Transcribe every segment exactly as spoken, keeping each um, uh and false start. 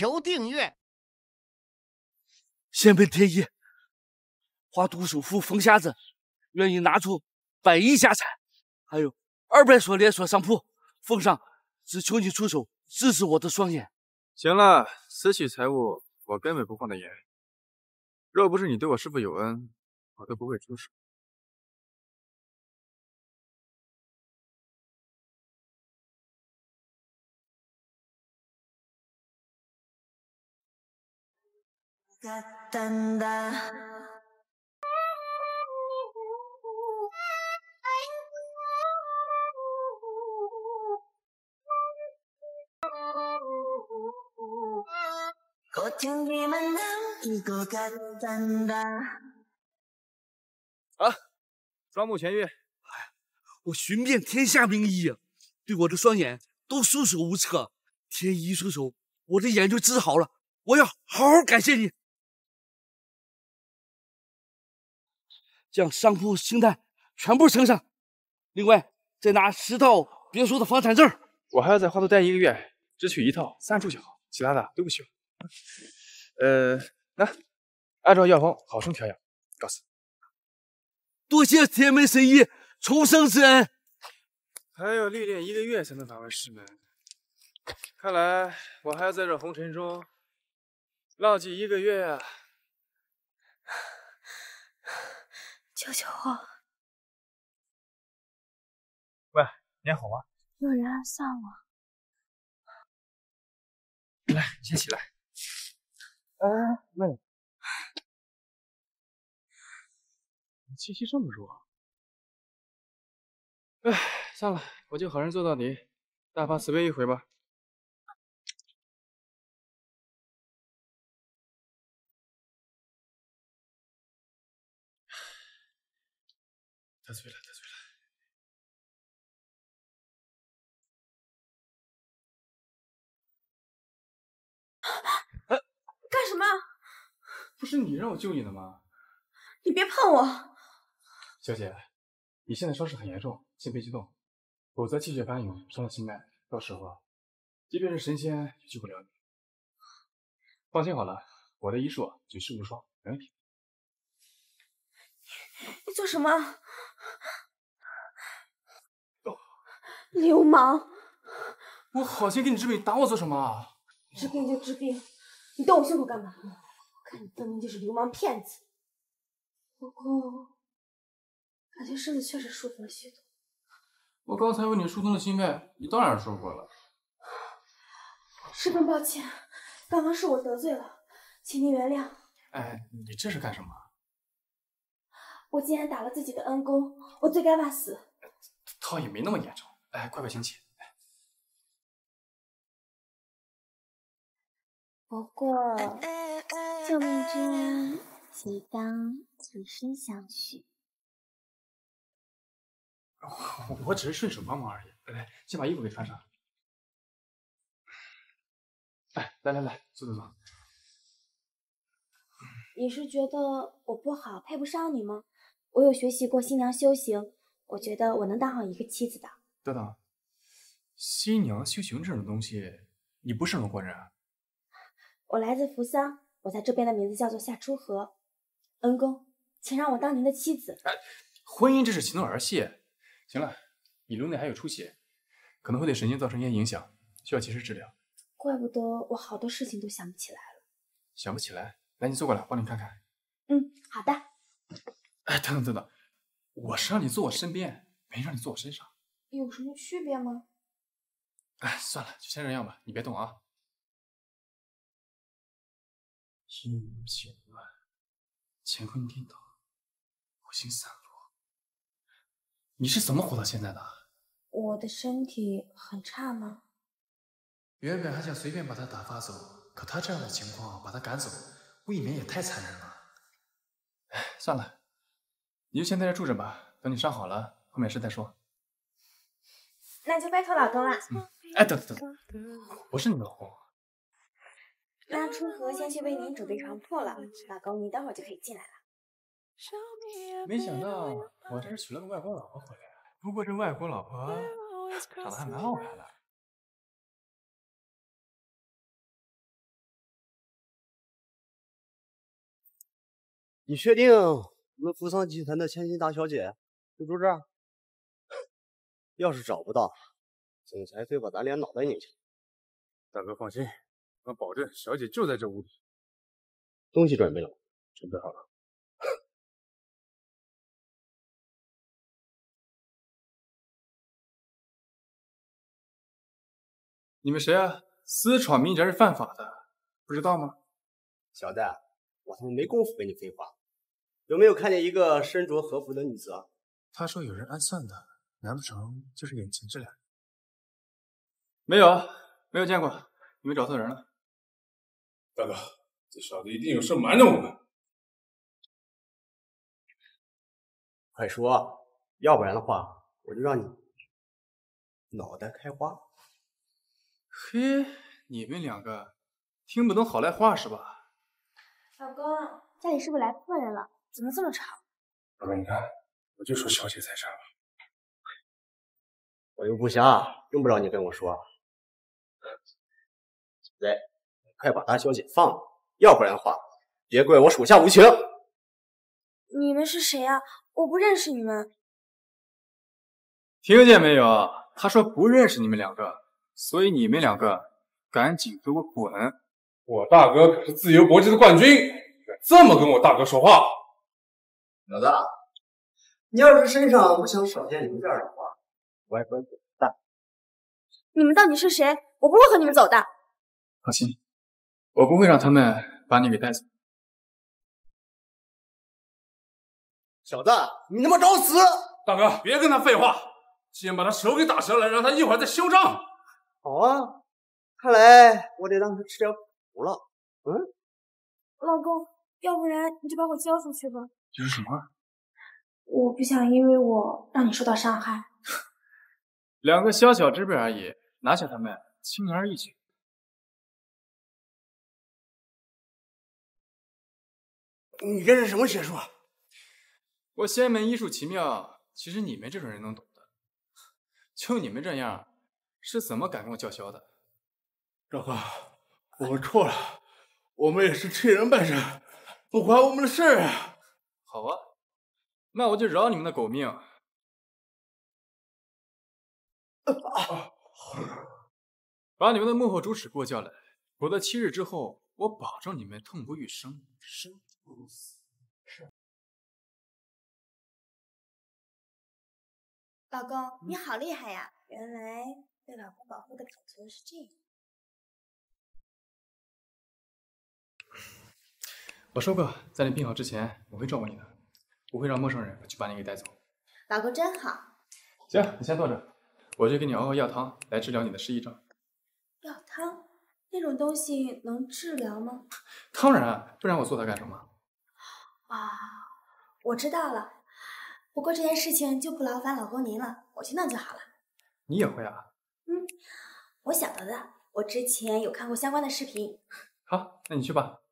求订阅。先辈天意，花都首富冯瞎子愿意拿出百亿家产，还有二百所连锁商铺，奉上，只求你出手支持我的双眼。行了，此起财物我根本不放在眼里。若不是你对我师父有恩，我都不会出手。 啊！双目痊愈。哎，我寻遍天下名医，对我的双眼都束手无策。天医出手，我的眼就治好了。我要好好感谢你。 将商铺清单全部呈上，另外再拿十套别墅的房产证。我还要在花都待一个月，只取一套三处就好，其他的都不需要。呃，来，按照药方好生调养。告辞。多谢天门神医重生之恩。还要历练一个月才能返回师门，看来我还要在这红尘中浪迹一个月啊。 救救我！喂，你还好吗？有人暗算我。来，你先起来。哎、呃，妹，你气息这么弱。哎，算了，我就好人做到底，大发慈悲一回吧。得罪了，得罪了。啊、干什么？不是你让我救你的吗？你别碰我！小姐，你现在伤势很严重，先别激动，否则气血翻涌，伤了心脉，到时候即便是神仙也救不了你。放心好了，我的医术举世无双，没问题。你做什么？ 流氓！我好心给你治病，打我做什么啊？治病就治病，你动我胸口干嘛？我看你分明就是流氓骗子。不过，感觉身子确实舒服了许多。我刚才为你疏通了心脉，你当然舒服了。十分抱歉，刚刚是我得罪了，请您原谅。哎，你这是干什么？我竟然打了自己的恩公，我罪该万死。倒也没那么严重。 哎，快快请起！不过，救命之恩，岂当以身相许？我我只是顺手帮忙而已。来，先把衣服给穿上。哎，来来来，坐坐坐。你是觉得我不好，配不上你吗？我有学习过新娘修行，我觉得我能当好一个妻子的。 等等，新娘修行这种东西，你不是龙国人啊？我来自扶桑，我在这边的名字叫做夏初荷。恩公，请让我当您的妻子。哎，婚姻这是棋弄儿戏。行了，你颅内还有出血，可能会对神经造成一些影响，需要及时治疗。怪不得我好多事情都想不起来了。想不起来？来，你坐过来，帮你看看。嗯，好的。哎，等等等等，我是让你坐我身边，没让你坐我身上。 有什么区别吗？哎，算了，就先这样吧，你别动啊。阴雨且乱，乾坤颠倒，五行散落。你是怎么活到现在的？我的身体很差吗？原本还想随便把他打发走，可他这样的情况，把他赶走，未免也太残忍了。哎，算了，你就先在这住着吧，等你伤好了，后面事再说。 那就拜托老公了。嗯、哎，等等等，我是你老公。那初荷先去为您准备床铺了，老公，您等会儿就可以进来了。没想到我这是娶了个外国老婆回来，不过这外国老婆长得还蛮好看的。你确定我们扶桑集团的千金大小姐就住这儿？要是找不到，总裁非把咱俩脑袋拧下来。大哥放心，我保证小姐就在这屋里。东西准备了？准备好了。你们谁啊？私闯民宅是犯法的，不知道吗？小戴，我他妈没工夫跟你废话。有没有看见一个身着和服的女子？他说有人暗算的，难不成就是眼前这俩人？没有，没有见过。你们找错人了。大哥，这小子一定有事瞒着我们。快说，要不然的话，我就让你脑袋开花。 嘿，你们两个听不懂好赖话是吧？老公，家里是不是来客人了？怎么这么吵？老公，你看，我就说小姐在这儿吧。我又不瞎，用不着你跟我说。来，快把大小姐放了，要不然的话，别怪我属下无情。你们是谁啊？我不认识你们。听见没有？他说不认识你们两个。 所以你们两个赶紧给我滚！我大哥可是自由搏击的冠军，敢这么跟我大哥说话？老大，你要是身上不想少见零件的话，我也不会走的。你们到底是谁？我不会和你们走的。放心，我不会让他们把你给带走。小子，你他妈找死！大哥，别跟他废话，先把他手给打折了，让他一会儿再嚣张。 好啊，看来我得让他吃点苦了。嗯，老公，要不然你就把我交出去吧。你说什么？我不想因为我让你受到伤害。两个小小之辈而已，拿下他们轻而易举。你这是什么邪术？我仙门医术奇妙，其实你们这种人能懂的，就你们这样。 是怎么敢跟我叫嚣的，赵哥？我们错了，我们也是替人办事，不关我们的事啊。好啊，那我就饶你们的狗命。啊、把你们的幕后主使给我叫来，我在七日之后，我保证你们痛不欲生，生不死。是。老公，嗯、你好厉害呀！原来。 对老公保护的感觉是这样。我说过，在你病好之前，我会照顾你的，不会让陌生人去把你给带走。老公真好。行，你先坐着，我去给你熬个药汤来治疗你的失忆症。药汤那种东西能治疗吗？当然，不然我做它干什么？啊，我知道了。不过这件事情就不劳烦老公您了，我去弄就好了。你也会啊？ 嗯，我想到的，我之前有看过相关的视频。好，那你去吧。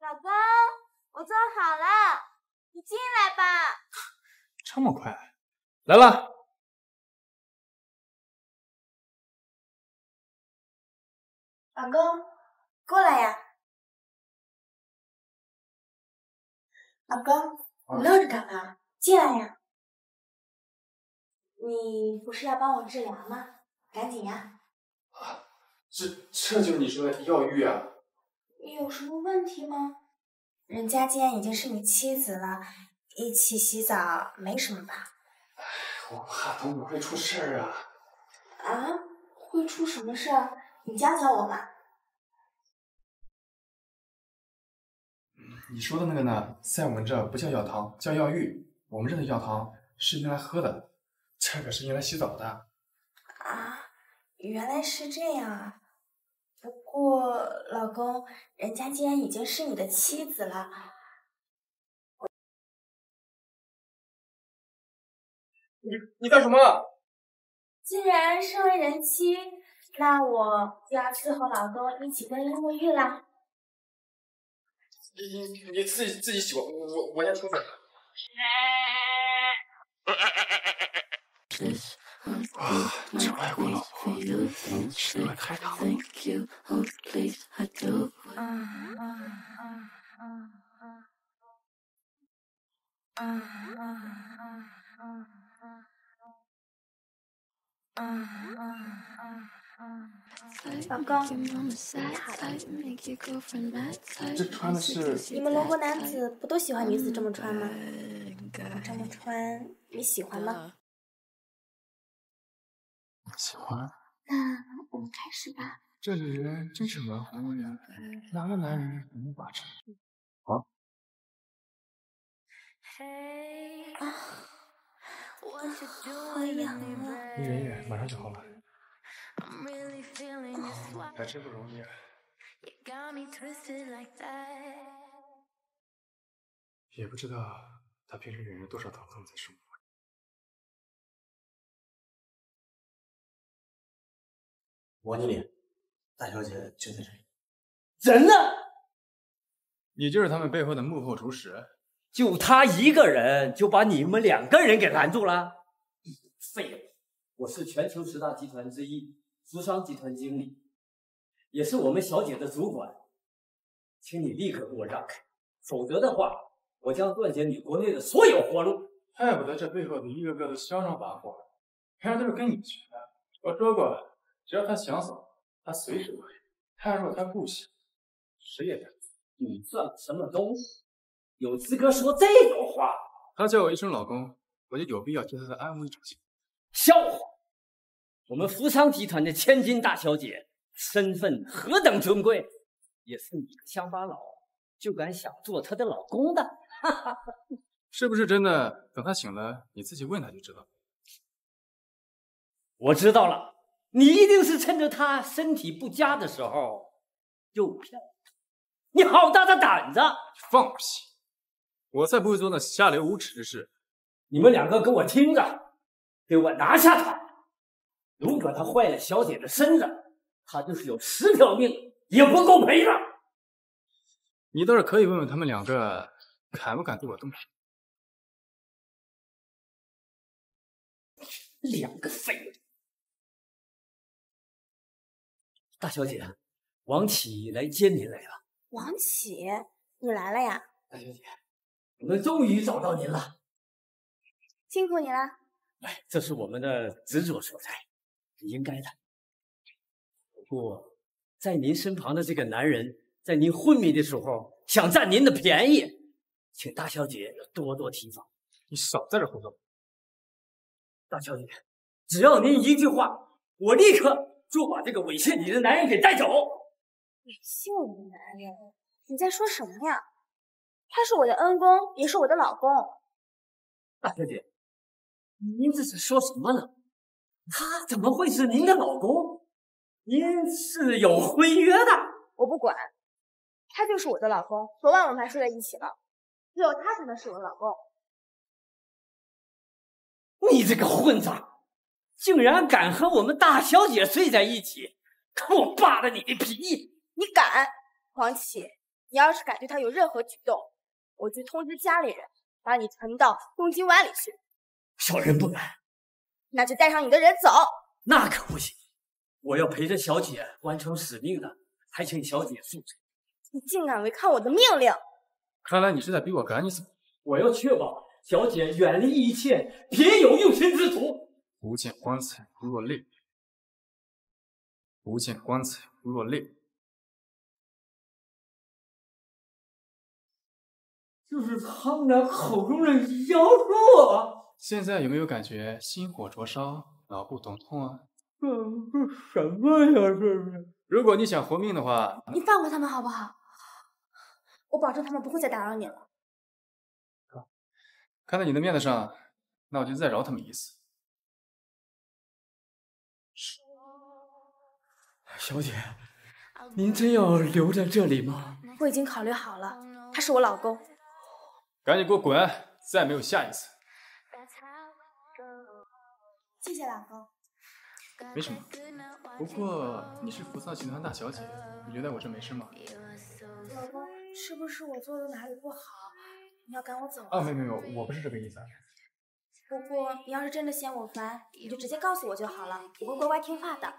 老公，我做好了，你进来吧。这么快，来了。老公，过来呀。老公。 你愣着干嘛？进来呀！你不是要帮我治疗吗？赶紧呀！啊，这这就是你说的药浴啊？你有什么问题吗？人家既然已经是你妻子了，一起洗澡没什么吧？哎，我怕等会会出事儿啊！啊？会出什么事儿？你教教我嘛！ 你说的那个呢，在我们这不叫药汤，叫药浴。我们这的药汤是用来喝的，这个是用来洗澡的。啊，原来是这样啊。不过，老公，人家既然已经是你的妻子了，你你干什么？既然身为人妻，那我就要伺候老公一起更衣沐浴啦。 你你自己自己洗吧，我我先出去。哇，这外国老婆实在太大了。老公，这穿的是……你们罗湖男子不都喜欢女子这么穿吗？这么穿你喜欢吗？喜欢。那我们开始吧。这女人真是蛮荒谬的，哪个男人无法成？好。啊，好痒啊！你忍一忍，马上就好了。 还真不容易。也不知道他平时忍了多少疼痛才舒服。王经理，大小姐就在这里。人呢？你就是他们背后的幕后主使。就他一个人就把你们两个人给拦住了？废物！我是全球十大集团之一。 足商集团经理，也是我们小姐的主管，请你立刻给我让开，否则的话，我将断绝你国内的所有活路。怪不得这背后的一个个都嚣张跋扈，原来都是跟你学的。我说过了，只要他想走，他随时可以；他若他不想，谁也拦不住。你算什么东西？有资格说这种话？他叫我一声老公，我就有必要替他的安危着想。笑话！ 我们扶桑集团的千金大小姐，身份何等尊贵，也是你个乡巴佬就敢想做她的老公的，哈哈！是不是真的？等她醒了，你自己问她就知道。我知道了，你一定是趁着她身体不佳的时候诱骗她。你好大的胆子！放屁！我才不会做那下流无耻之事！你们两个给我听着，给我拿下她！ 如果他坏了小姐的身子，他就是有十条命也不够赔的。你倒是可以问问他们两个，敢不敢对我动手？两个废物！大小姐，王启来接您来了。王启，你来了呀？大小姐，我们终于找到您了，辛苦你了。哎，这是我们的执着所在。 应该的。不过，在您身旁的这个男人，在您昏迷的时候想占您的便宜，请大小姐要多多提防。你少在这胡诌！大小姐，只要您一句话，我立刻就把这个猥亵你的男人给带走。猥亵我的男人？你在说什么呀？他是我的恩公，也是我的老公。大小姐，您这是说什么呢？ 他怎么会是您的老公？您是有婚约的。我不管，他就是我的老公。昨晚我们还睡在一起了，只有他才能是我的老公。你这个混账，竟然敢和我们大小姐睡在一起！可我扒了你的皮！你敢，黄启？你要是敢对他有任何举动，我就通知家里人，把你沉到公鸡湾里去。小人不敢。 那就带上你的人走，那可不行！我要陪着小姐完成使命的，还请小姐恕罪。你竟敢违抗我的命令！看来你是在逼我赶你走。我要确保小姐远离一切别有用心之徒。不见棺材不落泪，不见棺材不落泪。就是他们俩口中的妖术。 现在有没有感觉心火灼烧、脑部疼痛啊？这这什么呀？这是！如果你想活命的话，你放过他们好不好？我保证他们不会再打扰你了。啊、看在你的面子上，那我就再饶他们一次。小姐，您真要留在这里吗？我已经考虑好了，他是我老公。赶紧给我滚！再没有下一次。 谢谢老公，没什么。不过你是扶桑集团大小姐，你觉得我这没事吗？老公，是不是我做的哪里不好？你要赶我走？啊，没有没有，我不是这个意思。不过你要是真的嫌我烦，你就直接告诉我就好了，我会乖乖听话的。啊，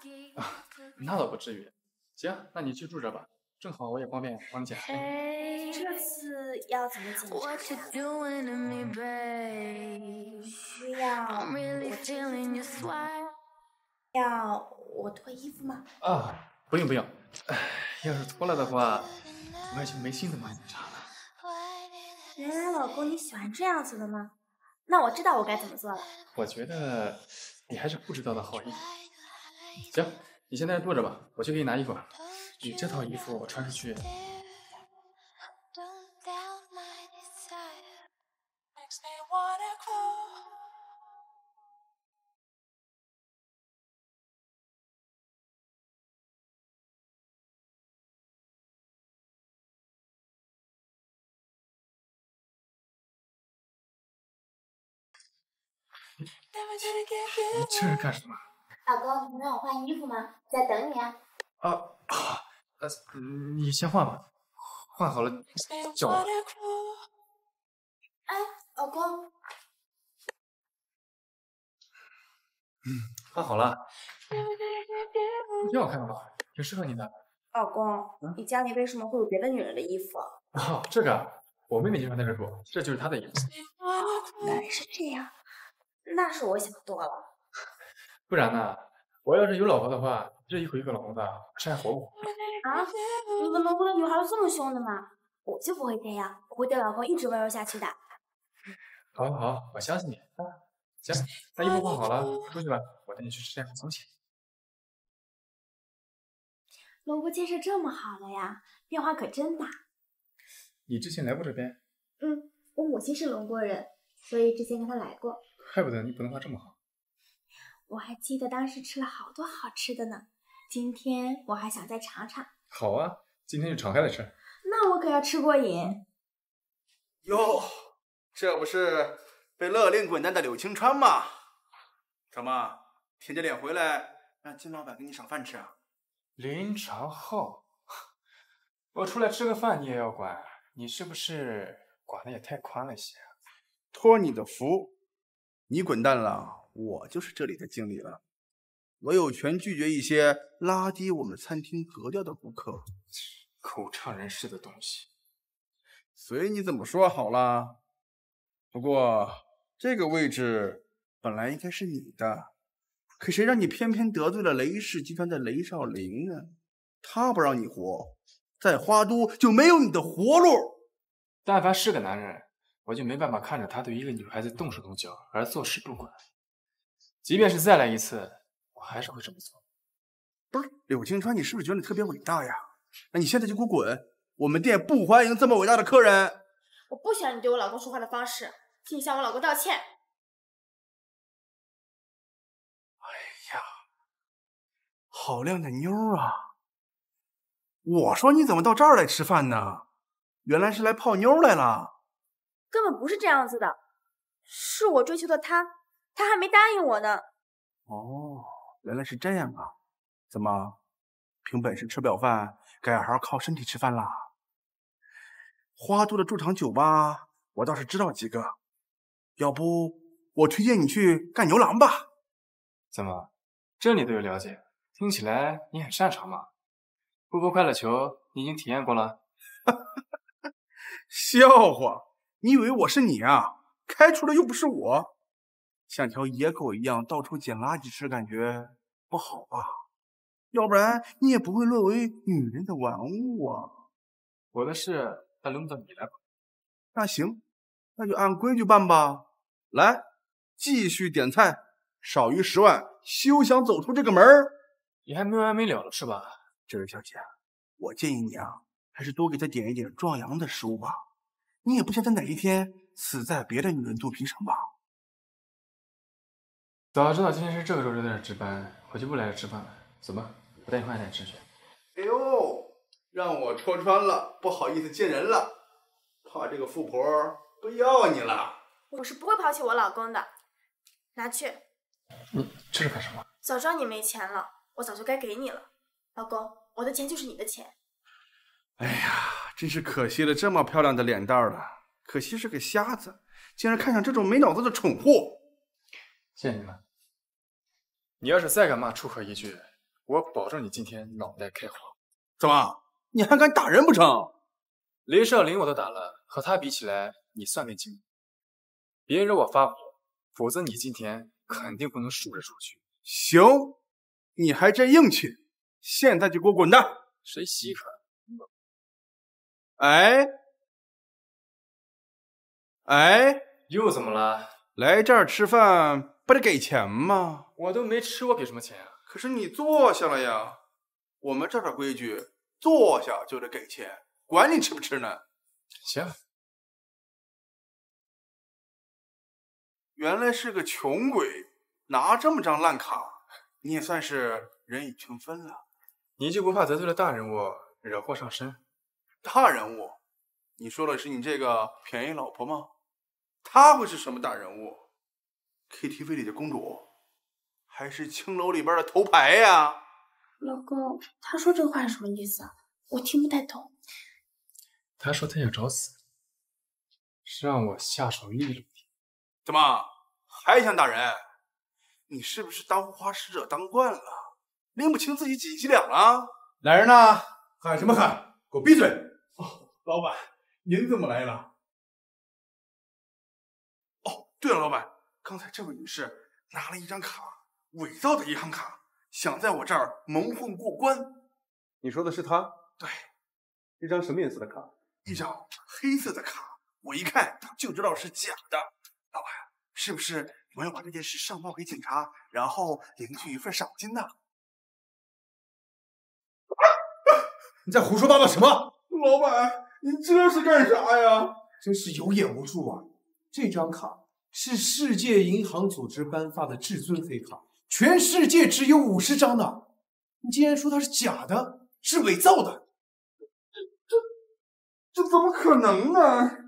那倒不至于。行，那你去住着吧，正好我也方便帮你检查。哎，这次要怎么检查？需要我要我脱衣服吗？啊，不用不用。哎，要是脱了的话，我也就没心思帮你查了。 原来老公你喜欢这样子的吗？那我知道我该怎么做了。我觉得你还是不知道的好一点。行，你现在坐着吧，我去给你拿衣服。你这套衣服我穿出去。你这是干什么？老公，你让我换衣服吗？在等你啊。啊啊，呃，你先换吧，换好了叫我。哎，老公。嗯，换好了。这好看吗？挺适合你的。老公，嗯、你家里为什么会有别的女人的衣服？哦，这个我妹妹就穿那个裤，这就是她的衣服。原来是这样。 那是我想多了，不然呢？我要是有老婆的话，这一回一个老公的，谁还活过？啊？你们蒙古的女孩这么凶的吗？我就不会这样，我会对老公一直温柔下去的。好，好，好，我相信你啊。行，那衣服换好了，出去吧，我带你去吃点好东西。蒙古建设这么好了呀，变化可真大。你之前来过这边？嗯，我母亲是龙国人，所以之前跟她来过。 怪不得你普通话这么好，我还记得当时吃了好多好吃的呢。今天我还想再尝尝。好啊，今天就敞开来吃。那我可要吃过瘾。哟，这不是被勒令滚蛋的柳青川吗？怎么舔着脸回来，让金老板给你赏饭吃啊？林长浩，我出来吃个饭你也要管？你是不是管的也太宽了些？托你的福。 你滚蛋了，我就是这里的经理了，我有权拒绝一些拉低我们餐厅格调的顾客。口唱人似的东西，随你怎么说好了。不过这个位置本来应该是你的，可谁让你偏偏得罪了雷氏集团的雷少林呢？他不让你活，在花都就没有你的活路。但凡是个男人。 我就没办法看着他对一个女孩子动手动脚，而坐视不管。即便是再来一次，我还是会这么做。不是柳青川，你是不是觉得你特别伟大呀？那你现在就给我滚！我们店不欢迎这么伟大的客人。我不喜欢你对我老公说话的方式，请你向我老公道歉。哎呀，好靓的妞啊！我说你怎么到这儿来吃饭呢？原来是来泡妞来了。 根本不是这样子的，是我追求的他，他还没答应我呢。哦，原来是这样啊！怎么，凭本事吃不了饭，改行靠身体吃饭啦？花都的驻场酒吧，我倒是知道几个，要不我推荐你去干牛郎吧？怎么，这你都有了解？听起来你很擅长嘛？波波快乐球你已经体验过了？笑话！ 你以为我是你啊？开除了又不是我，像条野狗一样到处捡垃圾吃，感觉不好吧？要不然你也不会沦为女人的玩物啊！我的事还轮不到你来吧？那行，那就按规矩办吧。来，继续点菜，少于十万，休想走出这个门儿。你还没完没了了是吧，这位小姐？我建议你啊，还是多给她点一点壮阳的食物吧。 你也不想在哪一天死在别的女人肚皮上吧？早知道今天是这个周六日值班，我就不来这吃饭了。怎么，我带你换一台吃去？哎呦，让我戳穿了，不好意思见人了，怕这个富婆不要你了。我是不会抛弃我老公的，拿去。你这是干什么？早知道你没钱了，我早就该给你了。老公，我的钱就是你的钱。哎呀。 真是可惜了，这么漂亮的脸蛋了，可惜是个瞎子，竟然看上这种没脑子的蠢货。谢谢你们。你要是再敢骂出河一句，我保证你今天脑袋开花。怎么，你还敢打人不成？雷少林我都打了，和他比起来，你算个精。别惹我发火，否则你今天肯定不能输着出去。行，你还真硬气，现在就给我滚蛋！谁稀罕？哎，哎，又怎么了？ 来这儿吃饭不得给钱吗？我都没吃，我给什么钱啊？可是你坐下了呀，我们这儿的规矩，坐下就得给钱，管你吃不吃呢。行。原来是个穷鬼，拿这么张烂卡，你也算是人以群分了。你就不怕得罪了大人物，惹祸上身？大人物？你说的是你这个便宜老婆吗？ 她会是什么大人物 ？K T V 里的公主，还是青楼里边的头牌呀、啊？老公，他说这话什么意思啊？我听不太懂。他说他要找死，是让我下手利落点。怎么还想打人？你是不是当护花使者当惯了，拎不清自己几斤几两了？来人呐！喊什么喊？给我闭嘴！哦，老板，您怎么来了？ 对了，老板，刚才这位女士拿了一张卡，伪造的银行卡，想在我这儿蒙混过关。你说的是她？对，一张什么颜色的卡？一张黑色的卡，我一看就知道是假的。老板，是不是我要把这件事上报给警察，然后领取一份赏金呢？你在胡说八道什么？老板，您这是干啥呀？真是有眼无珠啊！这张卡 是世界银行组织颁发的至尊黑卡，全世界只有五十张呢。你竟然说它是假的，是伪造的，这这怎么可能呢？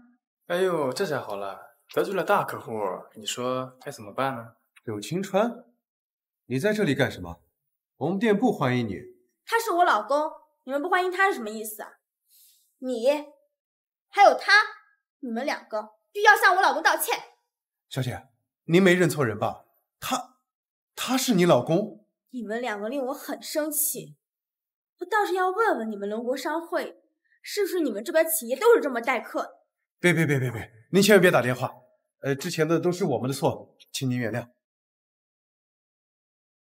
哎呦，这下好了，得罪了大客户，你说该怎么办呢？柳青川，你在这里干什么？我们店不欢迎你。他是我老公，你们不欢迎他是什么意思啊？你还有他，你们两个必须要向我老公道歉。 小姐，您没认错人吧？他，他是你老公？你们两个令我很生气，我倒是要问问你们龙国商会，是不是你们这边企业都是这么待客？别别别别别，您千万别打电话，呃，之前的都是我们的错，请您原谅。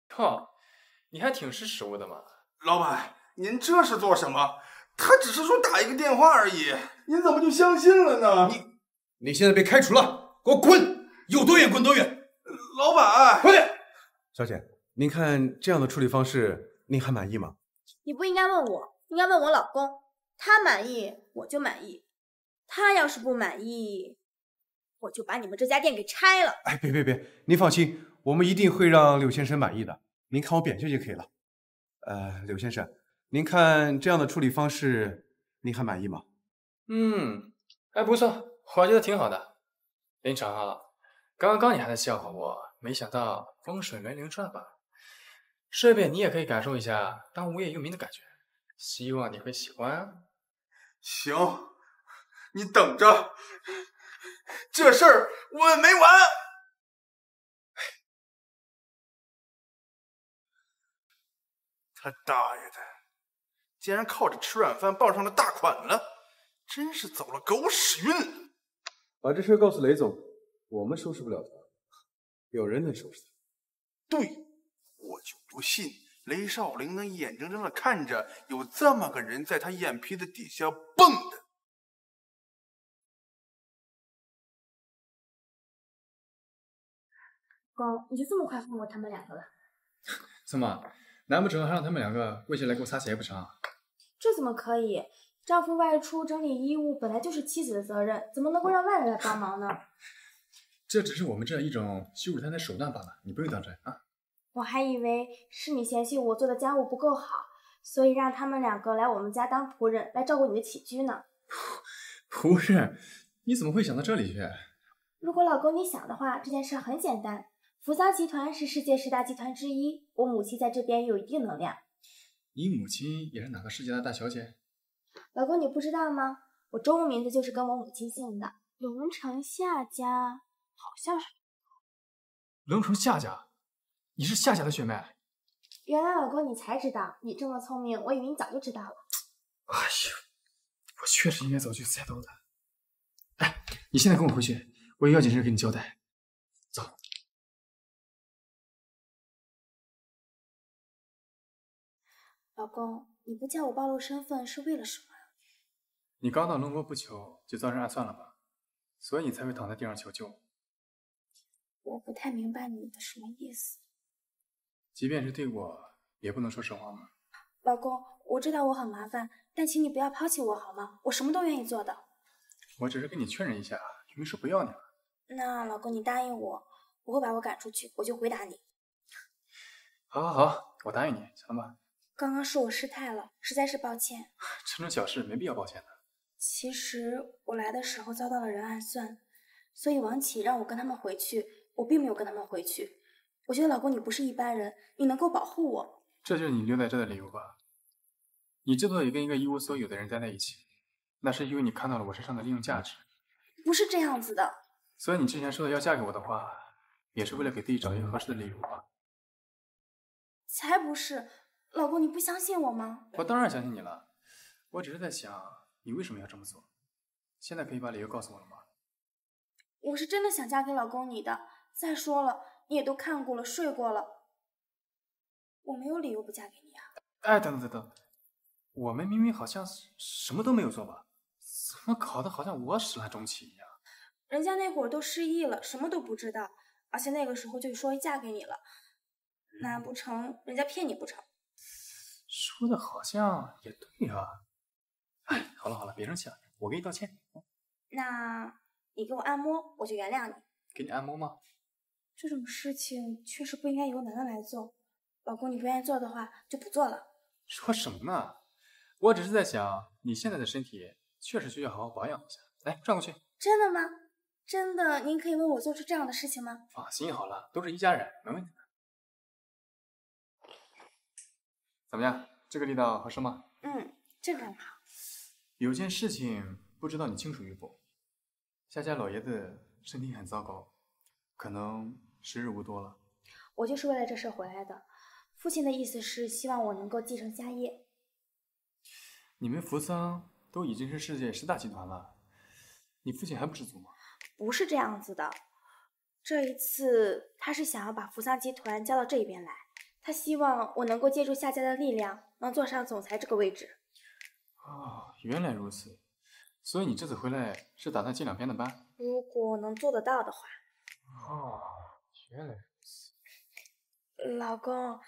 靠，你还挺识时务的嘛！老板，您这是做什么？他只是说打一个电话而已，您怎么就相信了呢？你，你现在被开除了，给我滚！ 有多远滚多远！老板，快点！小姐，您看这样的处理方式，您还满意吗？你不应该问我，应该问我老公。他满意，我就满意；他要是不满意，我就把你们这家店给拆了。哎，别别别，您放心，我们一定会让柳先生满意的。您看我扁鹊就可以了。呃，柳先生，您看这样的处理方式，您还满意吗？嗯，哎，不错，我觉得挺好的。您尝尝。 刚刚你还在笑话我，没想到风水轮流转吧？顺便你也可以感受一下当无业游民的感觉，希望你会喜欢啊。行，你等着，这事儿我没完。他大爷的，竟然靠着吃软饭傍上了大款了，真是走了狗屎运！把这事告诉雷总。 我们收拾不了他，有人能收拾他。对，我就不信雷少林能眼睁睁的看着有这么个人在他眼皮子底下蹦的。公，你就这么快放过他们两个了？怎么？难不成还让他们两个跪下来给我擦鞋不成？这怎么可以？丈夫外出整理衣物本来就是妻子的责任，怎么能够让外人来帮忙呢？这只是我们这一种羞辱他的手段罢了，你不用当真啊！我还以为是你嫌弃我做的家务不够好，所以让他们两个来我们家当仆人，来照顾你的起居呢。仆人？你怎么会想到这里去？如果老公你想的话，这件事很简单。扶桑集团是世界十大集团之一，我母亲在这边有一定能量。你母亲也是哪个世界的大小姐？老公，你不知道吗？我中文名字就是跟我母亲姓的，柳文成夏家。 好像是冷楚夏家，你是夏家的学妹。原来老公你才知道，你这么聪明，我以为你早就知道了。哎呦，我确实应该早去猜到的。哎，你现在跟我回去，我有要紧事跟你交代。走。 老公，你不叫我暴露身份是为了什么呀？你刚到龙国不久，就遭人暗算了吧？所以你才会躺在地上求救。我不太明白你的什么意思。即便是对我，也不能说实话吗？老公，我知道我很麻烦，但请你不要抛弃我好吗？我什么都愿意做的。我只是跟你确认一下，又没说不要你了。那老公，你答应我，不会把我赶出去，我就回答你。好，好，好，我答应你，行吧？ 刚刚是我失态了，实在是抱歉。这种小事没必要抱歉的。其实我来的时候遭到了人暗算，所以王启让我跟他们回去，我并没有跟他们回去。我觉得老公你不是一般人，你能够保护我，这就是你留在这的理由吧？你之所以跟一个一无所有的人待在一起，那是因为你看到了我身上的利用价值。不是这样子的。所以你之前说的要嫁给我的话，也是为了给自己找一个合适的理由吧？才不是。 老公，你不相信我吗？我当然相信你了，我只是在想，你为什么要这么做？现在可以把理由告诉我了吗？我是真的想嫁给老公你的。再说了，你也都看过了，睡过了，我没有理由不嫁给你啊。哎，等等等等，我们明明好像什么都没有做吧？怎么搞得好像我始乱终弃一样？人家那会儿都失忆了，什么都不知道，而且那个时候就说嫁给你了，难不成人家骗你不成？ 说的好像也对啊，哎，好了好了，别生气了，我给你道歉。那你给我按摩，我就原谅你。给你按摩吗？这种事情确实不应该由男的来做。老公，你不愿意做的话，就不做了。说什么呢？我只是在想，你现在的身体确实需要好好保养一下。来，转过去。真的吗？真的，您可以为我做出这样的事情吗？放心好了，都是一家人，没问题。 怎么样，这个力道合适吗？嗯，这个很好。有件事情不知道你清楚与否，夏家老爷子身体很糟糕，可能时日无多了。我就是为了这事回来的。父亲的意思是希望我能够继承家业。你们扶桑都已经是世界十大集团了，你父亲还不知足吗？不是这样子的，这一次他是想要把扶桑集团交到这边来。 他希望我能够借助夏家的力量，能坐上总裁这个位置。哦，原来如此，所以你这次回来是打算接两边的班？如果能做得到的话。哦，原来如此。老公，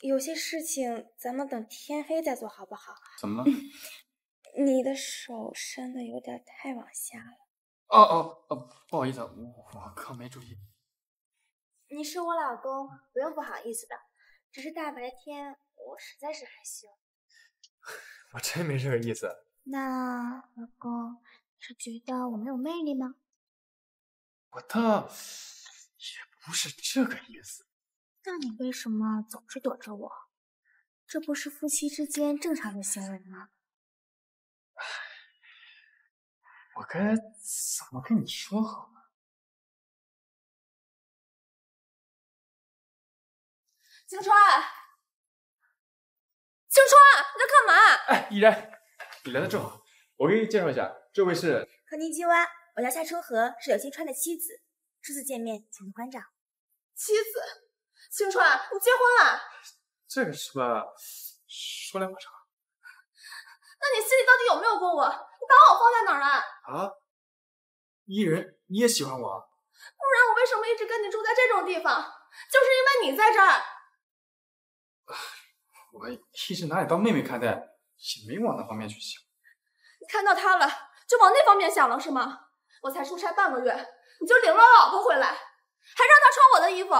有些事情咱们等天黑再做好不好？怎么了？你的手伸的有点太往下了。哦哦哦，不好意思，我我刚没注意。 你是我老公，不用不好意思的。只是大白天，我实在是害羞。我真没这个意思。那老公，你是觉得我没有魅力吗？我倒也不是这个意思。那你为什么总是躲着我？这不是夫妻之间正常的行为吗？我该怎么跟你说好？ 晴川，晴川，你在干嘛？哎，依然，你来的正好，我给你介绍一下，这位是柯尼基蛙，我叫夏春和，是柳青川的妻子。初次见面，请您关照。妻子，晴川，你结婚了？这个是吧？说来话长。那你心里到底有没有过我？你把我放在哪儿了？啊？依人，你也喜欢我？不然我为什么一直跟你住在这种地方？就是因为你在这儿。 我一直拿你当妹妹看待，也没往那方面去想。你看到他了，就往那方面想了是吗？我才出差半个月，你就领了我老婆回来，还让她穿我的衣服。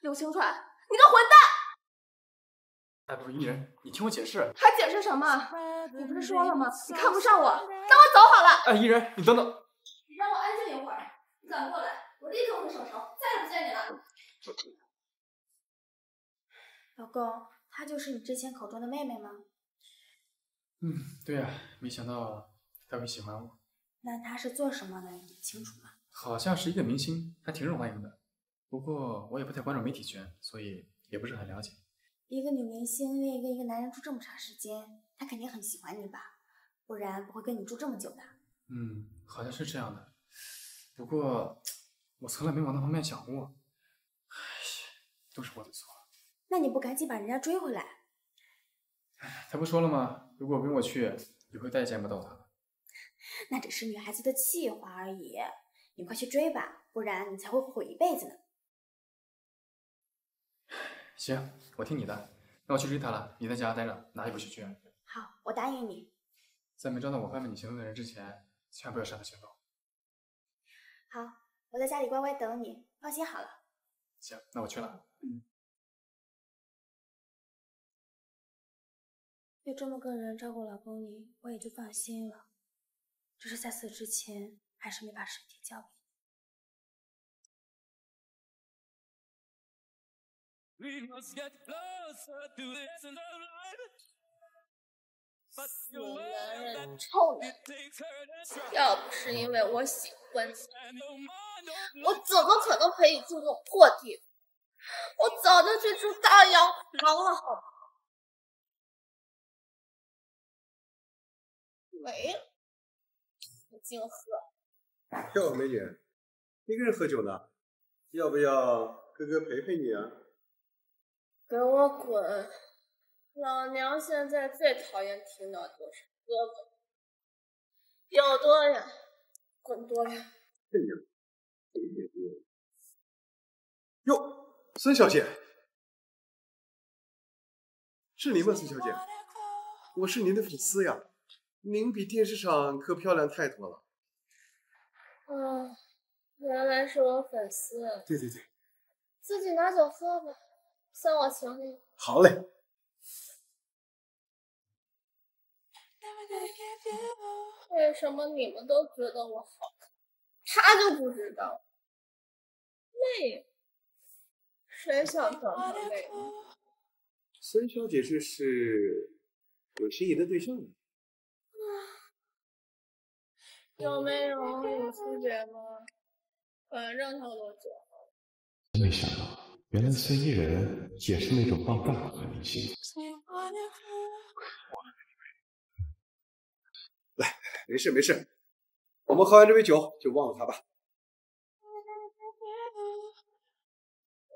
柳青川，你个混蛋！哎，不是依人，你听我解释。还解释什么？你不是说了吗？你看不上我，那我走好了。哎，依人，你等等。你让我安静一会儿，你敢过来，我立刻挥手手，再也不见你了。老公。 她就是你之前口中的妹妹吗？嗯，对呀、啊，没想到她会喜欢我。那她是做什么的，你清楚吗？好像是一个明星，还挺受欢迎的。不过我也不太关注媒体圈，所以也不是很了解。一个女明星愿意跟一个男人住这么长时间，她肯定很喜欢你吧？不然不会跟你住这么久的。嗯，好像是这样的。不过我从来没往那方面想过。哎呀，都是我的错。那你不赶紧把人家追回来？哎，他不说了吗？如果不用我去，以后再也见不到他了。那只是女孩子的气话而已。你快去追吧，不然你才会后悔一辈子呢。 行，我听你的，那我去追他了。你在家待着，哪也不许去。好，我答应你。在没抓到我发现你行动的人之前，千万不要擅自行动。好，我在家里乖乖等你，放心好了。行，那我去了。嗯。有这么个人照顾老公你，我也就放心了。只是在此之前，还是没把身体交给你。 We must get closer to this in our lives. But you are that it takes her to try. 要不是因为我喜欢你，我怎么可能陪你住这种破地方？我早就去住大洋房了，好吗？没了，我净喝。哟，美女，一个人喝酒呢？要不要哥哥陪陪你啊？ 给我滚！老娘现在最讨厌听到就是哥哥，有多远滚多远。哟，孙小姐，是您吗？孙小姐，我是您的粉丝呀，您比电视上可漂亮太多了。啊，原来是我粉丝。对对对，自己拿酒喝吧。 算我情里。好嘞。为什么你们都觉得我好看，他就不知道？累，谁想长得累？孙小姐这是有心仪的对象吗？啊、有没有有区别吗？反正他都觉得。没想到。 原来孙艺人也是那种棒棒的明星。来，没事没事，我们喝完这杯酒就忘了他吧。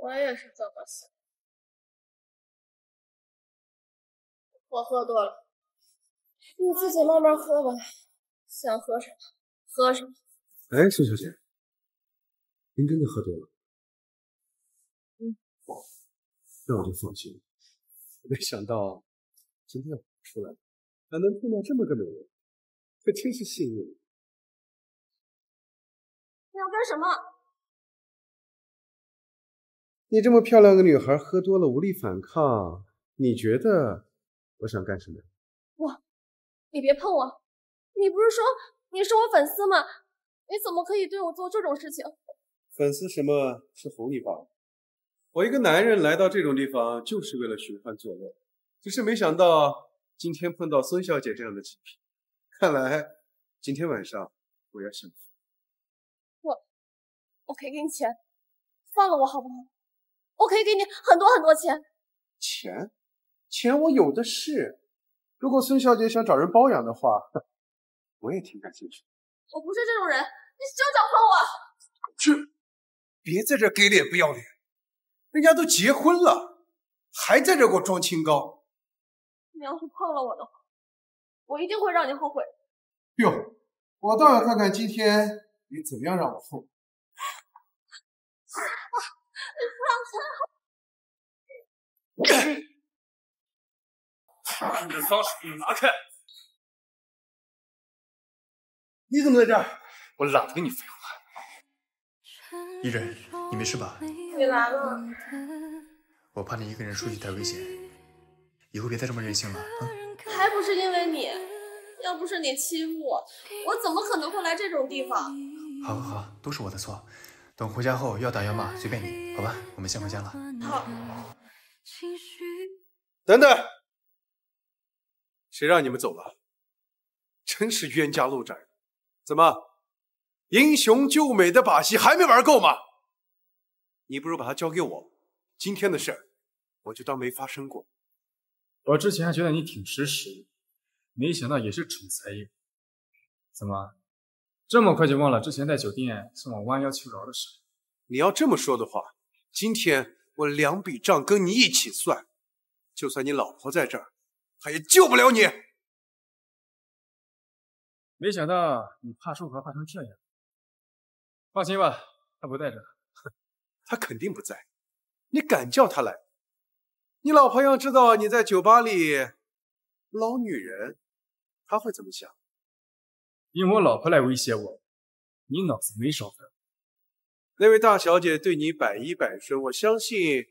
我也是这么想。我喝多了，你自己慢慢喝吧，想喝什么喝什么。哎，孙小姐，您真的喝多了。 那我就放心了。没想到今天我出来还能碰到这么个美人，可真是幸运。你要干什么？你这么漂亮个女孩，喝多了无力反抗，你觉得我想干什么？我，你别碰我！你不是说你是我粉丝吗？你怎么可以对我做这种事情？粉丝什么是哄你吧？ 我一个男人来到这种地方，就是为了寻欢作乐。只是没想到今天碰到孙小姐这样的极品，看来今天晚上我要幸福。我，我可以给你钱，放了我好不好？我可以给你很多很多钱。钱，钱我有的是。如果孙小姐想找人包养的话，我也挺感兴趣。我不是这种人，你休想碰我！去，别在这给脸不要脸。 人家都结婚了，还在这给我装清高。你要是碰了我的话，我一定会让你后悔。哟，我倒要看看今天你怎么样让我后悔。你放开！你的脏手拿开！你怎么在这儿？我懒得跟你废话。 伊人，你没事吧？你来了。我怕你一个人出去太危险，以后别再这么任性了啊！还不是因为你，要不是你欺负我，我怎么可能会来这种地方？好，好，好，都是我的错。等回家后要打要骂随便你，好吧？我们先回家了。好。等等，谁让你们走了？真是冤家路窄。怎么？ 英雄救美的把戏还没玩够吗？你不如把它交给我。今天的事儿，我就当没发生过。我之前还觉得你挺识时，没想到也是蠢才艺。怎么，这么快就忘了之前在酒店送我弯腰求饶的事？你要这么说的话，今天我两笔账跟你一起算。就算你老婆在这儿，她也救不了你。没想到你怕叔和怕成这样。 放心吧，他不在这儿，他肯定不在。你敢叫他来？你老婆要知道你在酒吧里捞女人，他会怎么想？用我老婆来威胁我，你脑子没少分。那位大小姐对你百依百顺，我相信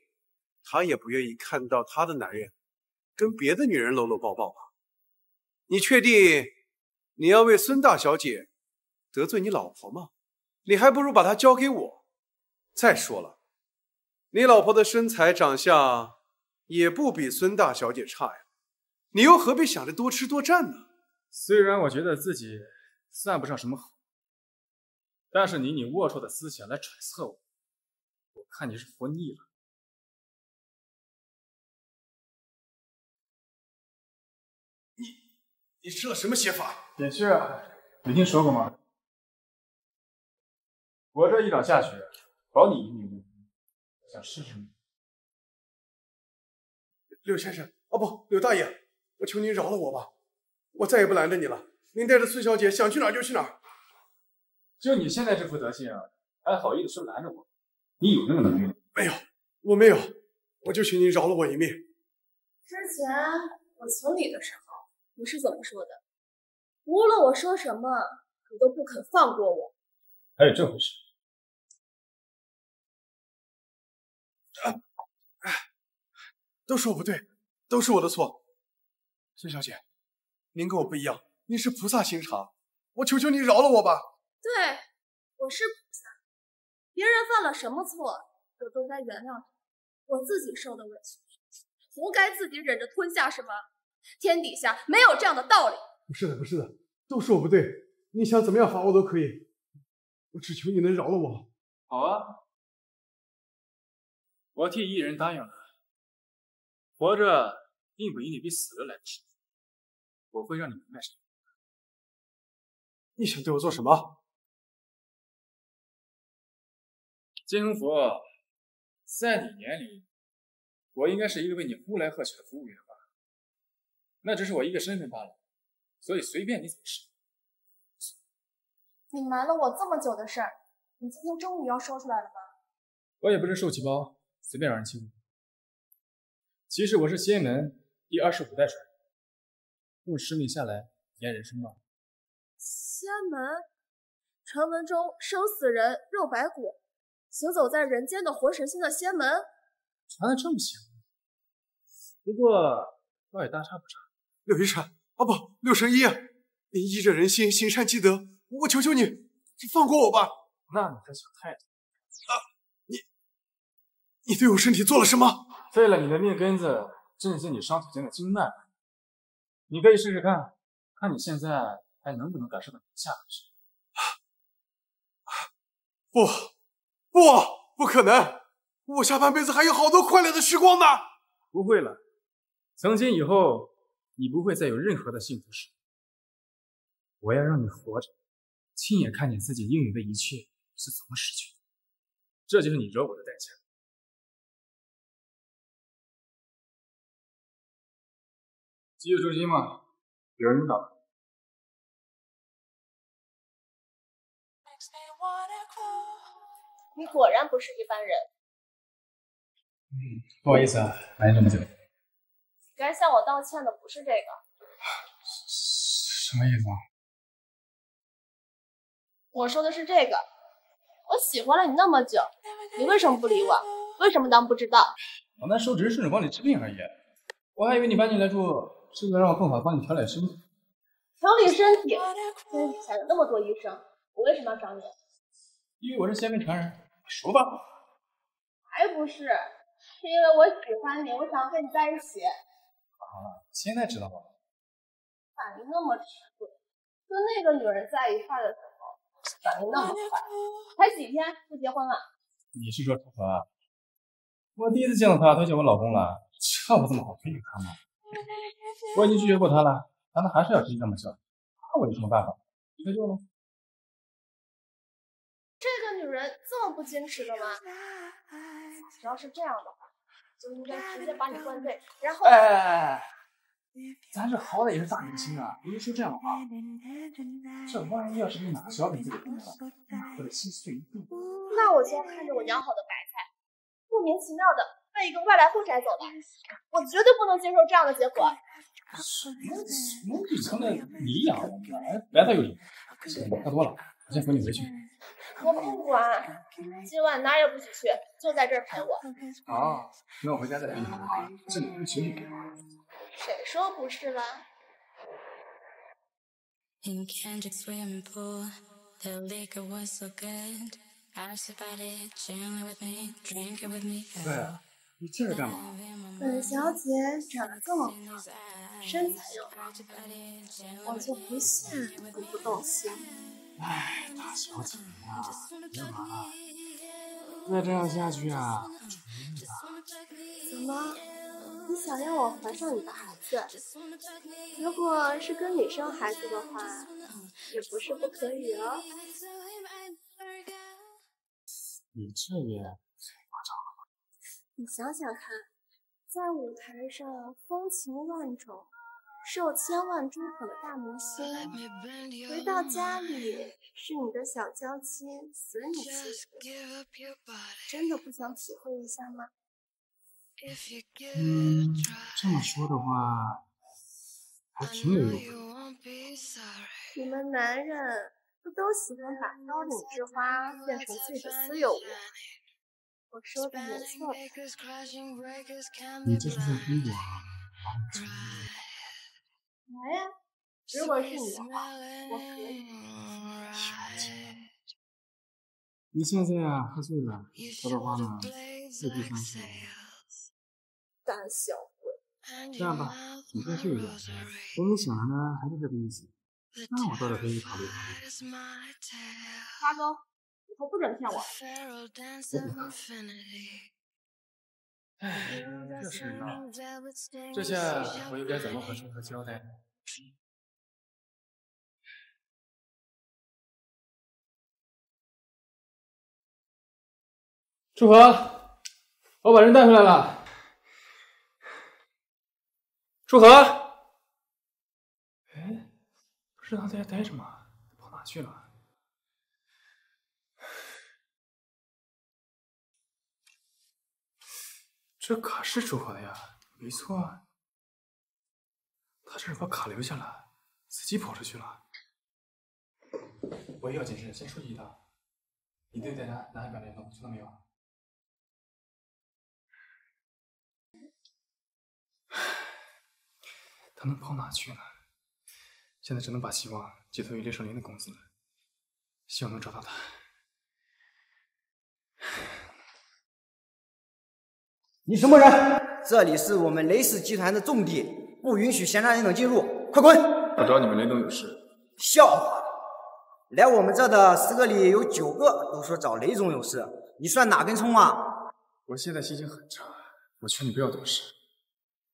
她也不愿意看到她的男人跟别的女人搂搂抱抱吧？你确定你要为孙大小姐得罪你老婆吗？ 你还不如把她交给我。再说了，你老婆的身材长相也不比孙大小姐差呀，你又何必想着多吃多占呢？虽然我觉得自己算不上什么好，但是你以龌龊的思想来揣测我，我看你是活腻了。你你吃了什么邪法？点穴啊，没听说过吗？ 我这一掌下去，保你一命呜呼。想试试吗？柳先生，哦不，柳大爷，我求您饶了我吧，我再也不拦着你了。您带着孙小姐想去哪儿就去哪儿。就你现在这副德行，还好意思说拦着我？你有那个能力吗？没有，我没有，我就请您饶了我一命。之前我求你的时候，你是怎么说的？无论我说什么，你都不肯放过我。还有这回事？ 哎，都是我不对，都是我的错。孙小姐，您跟我不一样，您是菩萨心肠，我求求您饶了我吧。对，我是菩萨，别人犯了什么错，我都该原谅他。我自己受的委屈，活该自己忍着吞下是吗？天底下没有这样的道理。不是的，不是的，都是我不对，你想怎么样罚我都可以，我只求你能饶了我。好啊。 我替一人答应了，活着并不一定比死了来得舒服。我会让你明白什么。你想对我做什么？金城佛，在你眼里，我应该是一个为你呼来喝去的服务员吧？那只是我一个身份罢了，所以随便你怎么试。你瞒了我这么久的事儿，你今天终于要说出来了吧？我也不是受气包。 随便让人欺负。其实我是仙门第二十五代传人，用师命下来验人生道。仙门传闻中生死人肉白骨，行走在人间的活神仙的仙门，传的这么邪乎。不过倒也大差不差。六一禅啊，不，六神医，您医者仁心，行善积德，我求求你，放过我吧。那你可想太多。啊。 你对我身体做了什么？废了你的命根子，震碎你双腿间的经脉。你可以试试看，看你现在还能不能感受到你的下半身。不，不，不可能！我下半辈子还有好多快乐的时光呢。不会了，从今以后你不会再有任何的幸福时光。我要让你活着，亲眼看见自己拥有的一切是怎么失去的。这就是你惹我的代价。 肌肉中心嘛，有人打。你果然不是一般人。嗯，不好意思啊，瞒这么久。该向我道歉的不是这个。什么意思啊？我说的是这个。我喜欢了你那么久，你为什么不理我？为什么当不知道？我那时候只是顺手帮你治病而已，我还以为你搬进来住。 是为了让我更好帮你调理身体，调理身体，天底下有那么多医生，我为什么要找你？因为我是仙门传人，熟吧？还不是，是因为我喜欢你，我想跟你在一起。啊，现在知道了。反应那么迟钝，跟那个女人在一块的时候，反应那么快，才几天就结婚了。你是说超纯啊？我第一次见到他，他叫我老公了，这我怎么好对他呢？我已经拒绝过他了，但他还是要继续这么叫，那我有什么办法？你就了。这个女人这么不矜持的吗？只要是这样的话，就应该直接把你灌醉，然后……哎哎哎哎！咱这好歹也是大明星啊，别说这样的话，这万一要是被哪个小女子给盯上了，那可得心碎一地。那我就要看着我养好的白菜，莫名其妙的被一个外来户摘走了，我绝对不能接受这样的结果。什么什么底层的你养我白白菜有理，行，喝多了，我先扶你回去。我不管，今晚哪也不许去，就在这儿陪我。啊，那我回家再聊。这里是情侣。 谁说不是了？对啊，你这是干嘛？本小姐长得这么漂亮，身材又好，我就不信你不动心。哎，大小姐呀，干嘛？再这样下去啊，怎么？ 你想让我怀上你的孩子？如果是跟你生孩子的话，也不是不可以哦。你这也太夸张了吧！你想想看，在舞台上风情万种、受千万追捧的大明星，回到家里是你的小娇妻随你欺负，真的不想体会一下吗？ 嗯，这么说的话，还挺有用的。你们男人不都喜欢把高岭之花变成自己的私有物？我说的没错吧？你这是在逼我啊！来呀，如果是你的话，我可以。你现在啊，喝醉了，说的话呢，未必相信。 胆小鬼！这样吧，你先睡一觉，等你醒了呢，还是这个意思，那我倒是可以考虑考虑。八哥，以后不准骗我！哎，这事儿闹，这下我又该怎么和春和交代呢？春和，我把人带回来了。 楚河，哎，不知道在家待着吗？跑哪去了？这卡是楚河的呀，没错啊。他这是把卡留下了，自己跑出去了。我也要谨慎，先出去一趟。你对咱男孩表姐弄清楚没有？ 他能跑哪去呢？现在只能把希望寄托于列少林的公子了，希望能找到他。你什么人？这里是我们雷氏集团的重地，不允许闲杂人等进入，快滚！我找你们雷总有事。笑话！来我们这的十个里有九个都说找雷总有事，你算哪根葱啊？我现在心情很差，我劝你不要多事，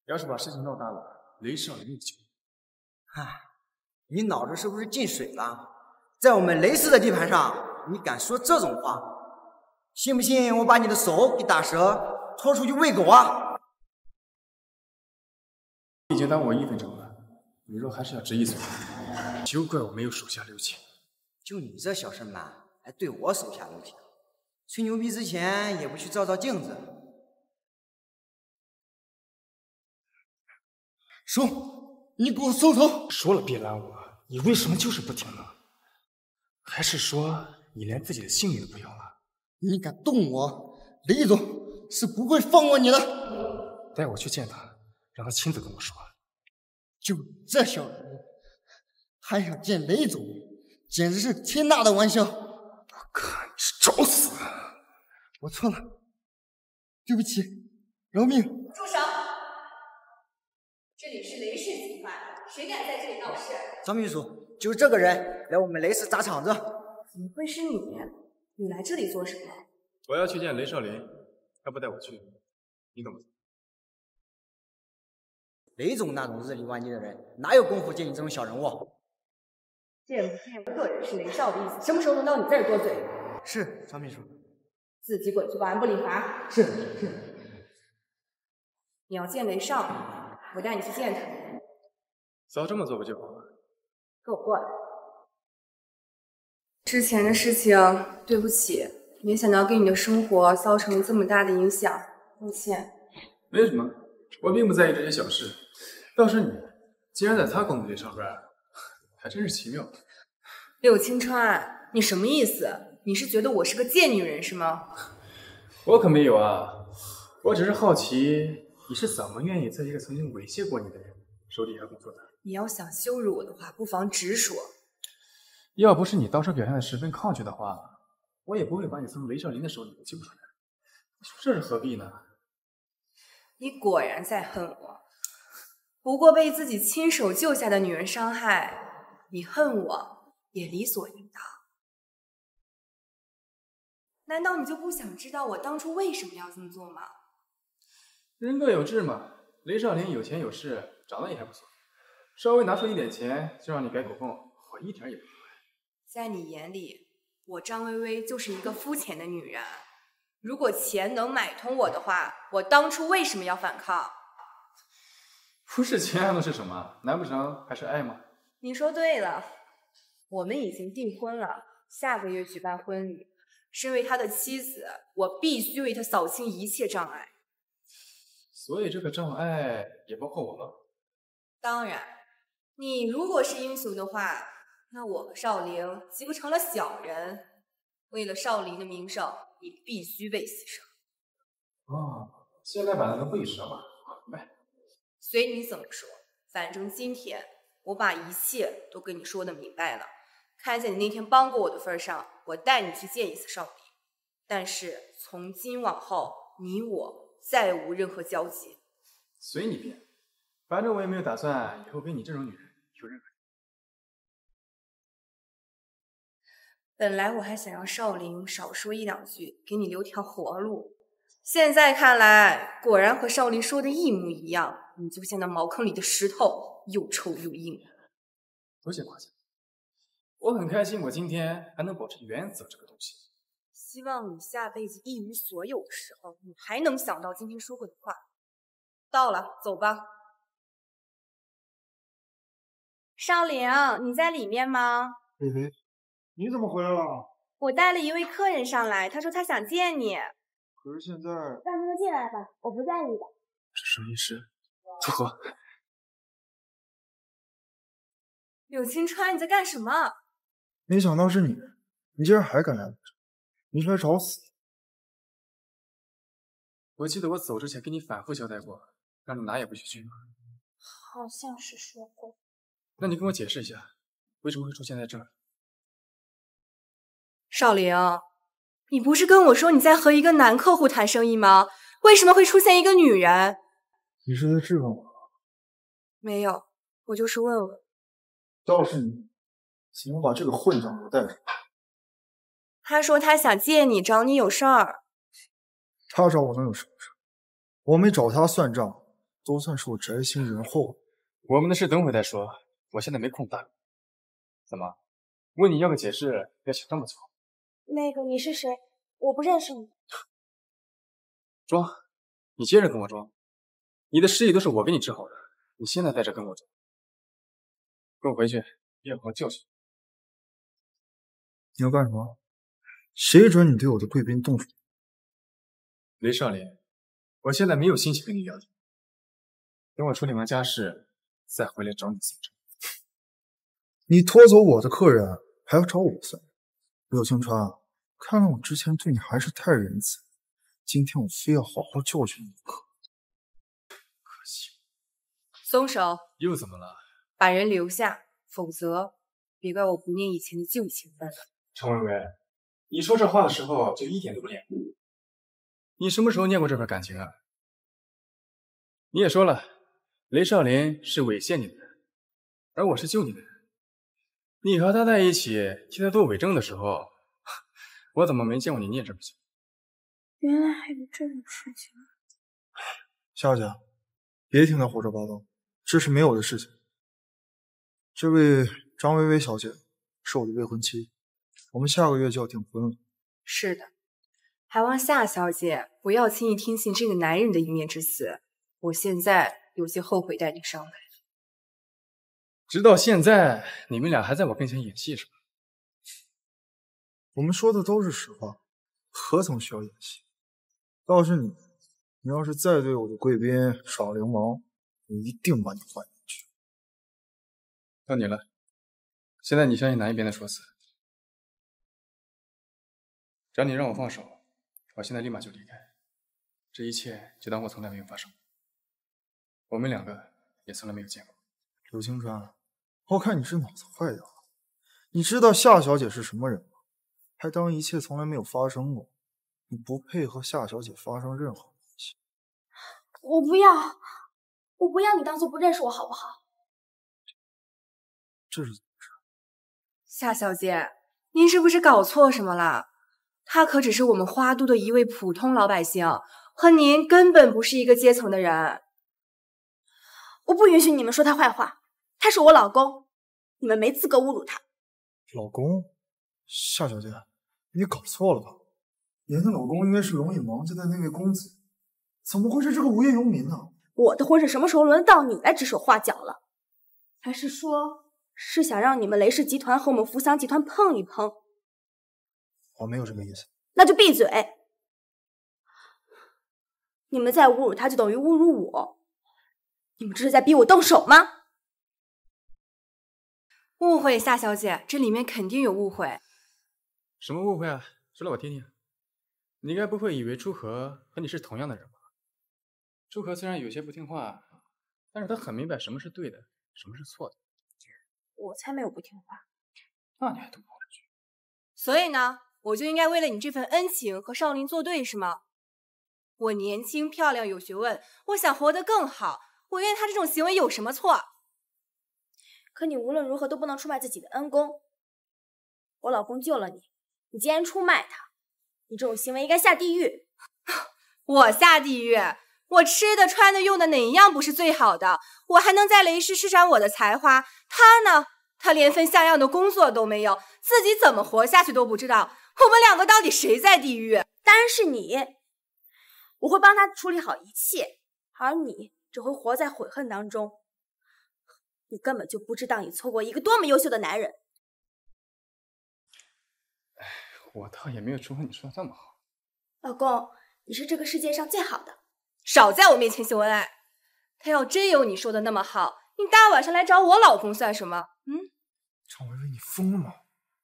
要是把事情闹大了。 雷少林酒，哎，你脑子是不是进水了？在我们雷氏的地盘上，你敢说这种话？信不信我把你的手给打折，拖出去喂狗啊？已经耽误我一分钟了，你若还是要执意走，休怪我没有手下留情。就你这小身板，还对我手下留情？吹牛逼之前也不去照照镜子？ 说，你给我松手！说了别拦我，你为什么就是不听呢？还是说你连自己的性命都不要了？你敢动我，雷总是不会放过你的。带我去见他，让他亲自跟我说。就这小人，还想见雷总，简直是天大的玩笑！我看你是找死！我错了，对不起，饶命！住手！ 这里是雷氏集团，谁敢在这里闹事？张秘书，就是这个人来我们雷氏砸场子。怎么会是你？你来这里做什么？我要去见雷少林，他不带我去，你怎么走？雷总那种日理万机的人，哪有功夫见你这种小人物？见不见客人是雷少的意思，什么时候轮到你再多嘴？是，张秘书。自己滚去吧，俺不理罚。是是。你要见雷少，我带你去见他。早这么做不就好了？跟我过来。之前的事情，对不起。 没想到给你的生活造成这么大的影响，抱歉。没有什么，我并不在意这些小事。倒是你，竟然在他公司里上班，还真是奇妙。柳青川，你什么意思？你是觉得我是个贱女人是吗？我可没有啊，我只是好奇你是怎么愿意在一个曾经猥亵过你的人手底下工作的。你要想羞辱我的话，不妨直说。要不是你当时表现得十分抗拒的话。 我也不会把你从雷少林的手里救出来，你说这是何必呢？你果然在恨我，不过被自己亲手救下的女人伤害，你恨我也理所应当。难道你就不想知道我当初为什么要这么做吗？人各有志嘛，雷少林有钱有势，长得也还不错，稍微拿出一点钱就让你改口供，我一点也不意外。在你眼里。 我张薇薇就是一个肤浅的女人。如果钱能买通我的话，我当初为什么要反抗？不是钱还能是什么？难不成还是爱吗？你说对了，我们已经订婚了，下个月举办婚礼。身为他的妻子，我必须为他扫清一切障碍。所以这个障碍也包括我吗？当然，你如果是英雄的话。 那我和少林岂不成了小人？为了少林的名声，你必须被牺牲。哦，现在版的都不许说了，来。随你怎么说，反正今天我把一切都跟你说的明白了。看在你那天帮过我的份上，我带你去见一次少林。但是从今往后，你我再无任何交集。随你便，反正我也没有打算以后跟你这种女人有任何。 本来我还想让少林少说一两句，给你留条活路。现在看来，果然和少林说的一模一样。你就像那茅坑里的石头，又臭又硬。多谢夸奖，我很开心，我今天还能保持原则这个东西。希望你下辈子一无所有的时候，你还能想到今天说过的话。到了，走吧。少林，你在里面吗？嘿嘿。 你怎么回来了？我带了一位客人上来，他说他想见你。可是现在……让他们进来吧，我不在意的。沈医师，不好。柳青川，你在干什么？没想到是你，你竟然还敢来我这，你是来找死？我记得我走之前跟你反复交代过，让你哪也不许去。好像是说过。那你跟我解释一下，为什么会出现在这儿？ 少林，你不是跟我说你在和一个男客户谈生意吗？为什么会出现一个女人？你是在质问我？没有，我就是问问。倒是你，请我把这个混账给我带上。他说他想见你，找你有事儿。他找我能有什么事？我没找他算账，都算是我宅心仁厚。我们的事等会再说，我现在没空搭理你。怎么？问你要个解释，要想这么久？ 那个你是谁？我不认识你。装，你接着跟我装。你的失忆都是我给你治好的，你现在在这跟我装。跟我回去，别好好教训。你要干什么？谁准你对我的贵宾动手？雷少林，我现在没有心情跟你聊天。等我处理完家事，再回来找你算账。你拖走我的客人，还要找我算？柳青川。 看来我之前对你还是太仁慈，今天我非要好好教训你一课。可惜。松手。又怎么了？把人留下，否则别怪我不念以前的旧情分。陈薇薇，你说这话的时候就一点都不念。你什么时候念过这份感情啊？你也说了，雷少林是猥亵你的，而我是救你的。你和他在一起替他做伪证的时候。 我怎么没见过你念这么久？原来还有这种事情。夏家，别听他胡说八道，这是没有的事情。这位张薇薇小姐是我的未婚妻，我们下个月就要订婚了。是的，还望夏小姐不要轻易听信这个男人的一面之词。我现在有些后悔带你上来。直到现在，你们俩还在我跟前演戏是吧？我们说的都是实话，何曾需要演戏？倒是你，你要是再对我的贵宾耍流氓，我一定把你换进去。到你了，现在你相信哪一边的说辞？只要你让我放手，我现在立马就离开，这一切就当我从来没有发生。我们两个也从来没有见过。柳青川，我看你是脑子坏掉了。你知道夏小姐是什么人吗？还当一切从来没有发生过。你不配和夏小姐发生任何关系。我不要，我不要你当做不认识我好不好？这是怎么回事？夏小姐，您是不是搞错什么了？他可只是我们花都的一位普通老百姓，和您根本不是一个阶层的人。我不允许你们说他坏话，他是我老公，你们没资格侮辱他。老公？夏小姐，你搞错了吧？您的老公应该是龙隐王家的那位公子，怎么会是这个无业游民呢？我的婚事什么时候轮得到你来指手画脚了？还是说是想让你们雷氏集团和我们福祥集团碰一碰？我没有这个意思。那就闭嘴！你们再侮辱他，就等于侮辱我。你们这是在逼我动手吗？误会，夏小姐，这里面肯定有误会。什么误会啊？说来我听听。你该不会以为朱和和你是同样的人吧？朱和虽然有些不听话，但是他很明白什么是对的，什么是错的。我才没有不听话。那你还懂不回去？所以呢，我就应该为了你这份恩情和少林作对是吗？我年轻漂亮有学问，我想活得更好。我愿意他这种行为有什么错？可你无论如何都不能出卖自己的恩公。我老公救了你，你竟然出卖他，你这种行为应该下地狱。我下地狱？我吃的、穿的、用的哪一样不是最好的？我还能在雷氏施展我的才华，他呢？他连份像样的工作都没有，自己怎么活下去都不知道。我们两个到底谁在地狱？当然是你。我会帮他处理好一切，而你只会活在悔恨当中，你根本就不知道你错过一个多么优秀的男人。我倒也没有朱和你说的那么好。老公，你是这个世界上最好的。少在我面前秀恩爱！他要真有你说的那么好，你大晚上来找我老公算什么？嗯？张薇薇，你疯了吗？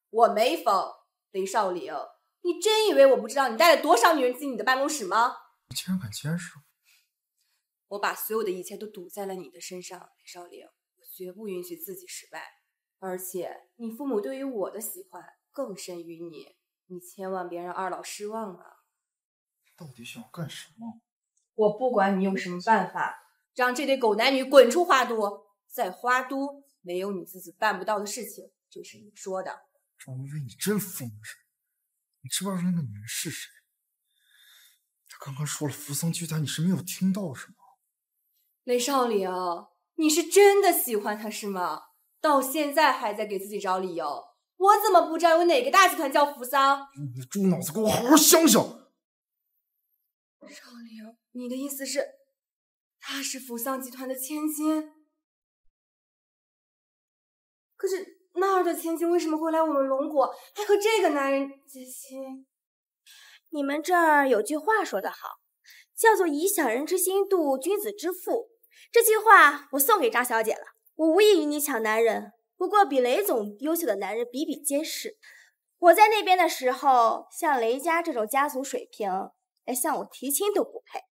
我没疯，林少岭，你真以为我不知道你带了多少女人进你的办公室吗？你竟然敢监视我！我把所有的一切都赌在了你的身上，林少岭，我绝不允许自己失败。而且你父母对于我的喜欢更甚于你，你千万别让二老失望了。到底想干什么？我不管你用什么办法，让这对狗男女滚出花都。在花都没有你自己办不到的事情，这是你说的。张薇薇，你真疯了！你知不知道那个女人是谁？她刚刚说了扶桑巨大，你是没有听到是吗？雷少岭，你是真的喜欢他是吗？到现在还在给自己找理由，我怎么不知道有哪个大集团叫扶桑？你的猪脑子给我好好想想！少岭，你的意思是，他是扶桑集团的千金？可是那儿的千金为什么会来我们龙国，还和这个男人结亲？你们这儿有句话说得好，叫做以小人之心度君子之腹。这句话我送给张小姐了。我无意与你抢男人，不过比雷总优秀的男人比比皆是。我在那边的时候，像雷家这种家族水平，连向我提亲都不配。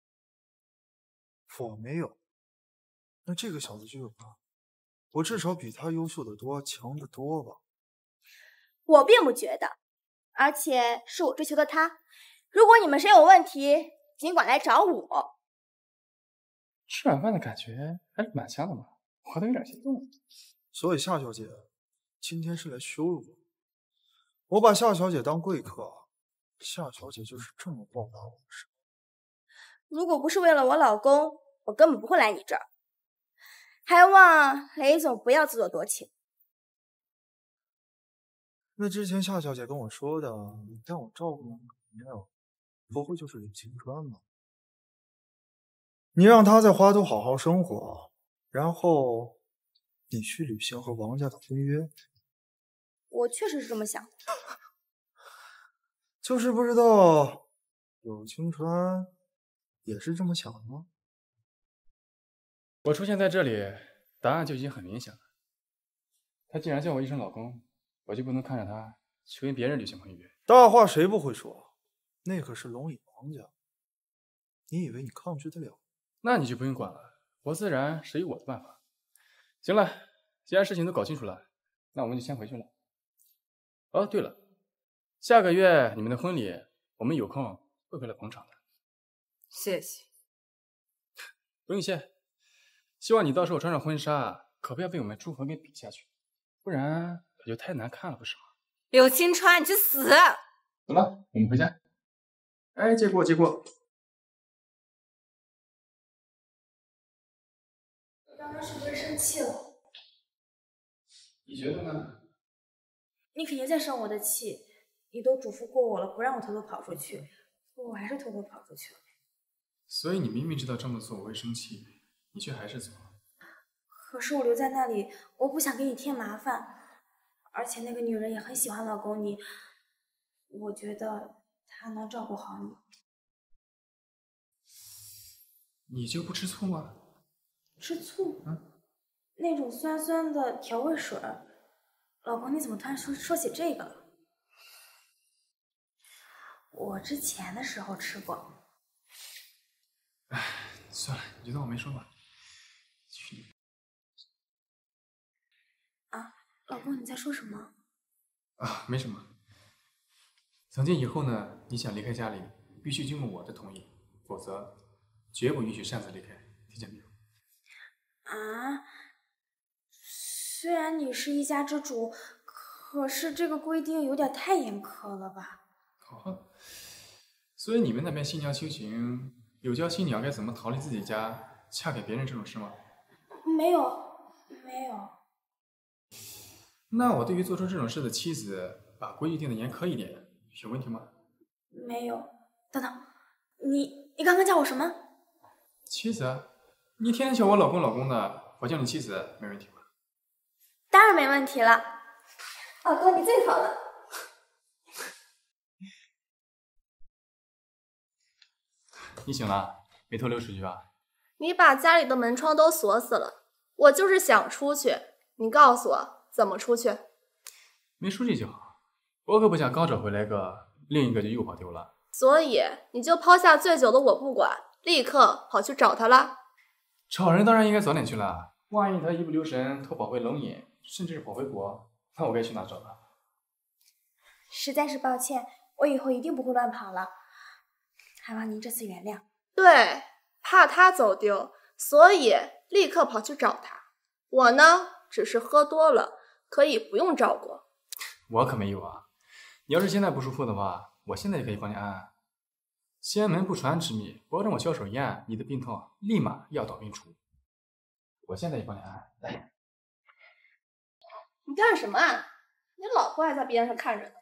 我没有，那这个小子就有了。我至少比他优秀的多，强得多吧？我并不觉得，而且是我追求的他。如果你们谁有问题，尽管来找我。吃晚饭的感觉还是蛮香的嘛，我都有点心动了。所以夏小姐今天是来羞辱我，我把夏小姐当贵客，夏小姐就是这么报答我的事。如果不是为了我老公，我根本不会来你这儿。还望雷总不要自作多情。那之前夏小姐跟我说的，你让我照顾你女朋友，不会就是李青川吗？你让她在花都好好生活，然后你去履行和王家的婚约。我确实是这么想的。就是不知道柳青川也是这么想的吗？我出现在这里，答案就已经很明显了。他既然叫我一声老公，我就不能看着他去跟别人履行婚约。大话谁不会说？那可是龙椅王家，你以为你抗拒得了？那你就不用管了，我自然是有我的办法。行了，既然事情都搞清楚了，那我们就先回去了。哦，对了，下个月你们的婚礼，我们有空会回来捧场的。谢谢。不用谢。希望你到时候穿上婚纱，可不要被我们朱恒给比下去，不然可就太难看了，不是吗？柳青川，你去死！走了，我们回家。哎，借过，借过。刚刚是不是生气了？你觉得呢？你肯定在生我的气，你都嘱咐过我了，不让我偷偷跑出去，我还是偷偷跑出去了。所以你明明知道这么做我会生气，你却还是做了。可是我留在那里，我不想给你添麻烦，而且那个女人也很喜欢老公你，我觉得她能照顾好你。你就不吃醋吗？吃醋？嗯，那种酸酸的调味水。老公，你怎么突然说说起这个了？我之前的时候吃过。哎，算了，你就当我没说吧。去你！啊，老公，你在说什么？啊，没什么。从今以后呢，你想离开家里，必须经过我的同意，否则绝不允许擅自离开，听见没有？啊。虽然你是一家之主，可是这个规定有点太严苛了吧？哦，所以你们那边新娘修行有教新娘该怎么逃离自己家，嫁给别人这种事吗？没有，没有。那我对于做出这种事的妻子，把规矩定的严苛一点，有问题吗？没有。等等，你你刚刚叫我什么？妻子？你天天叫我老公老公的，我叫你妻子没问题吗？当然没问题了，老公你最好了。你醒了，没偷溜出去吧？你把家里的门窗都锁死了，我就是想出去，你告诉我怎么出去？没出去就好，我可不想刚找回来个，另一个就又跑丢了。所以你就抛下醉酒的我不管，立刻跑去找他了？找人当然应该早点去了，万一他一不留神偷跑回龙隐。甚至是跑回国，那我该去哪找他？实在是抱歉，我以后一定不会乱跑了，还望您这次原谅。对，怕他走丢，所以立刻跑去找他。我呢，只是喝多了，可以不用照顾。我可没有啊！你要是现在不舒服的话，我现在就可以帮你按按。仙门不传之秘，保证我萧守燕，你的病痛立马药到病除。我现在就帮你按按，来。你干什么啊？你老婆还在边上看着呢。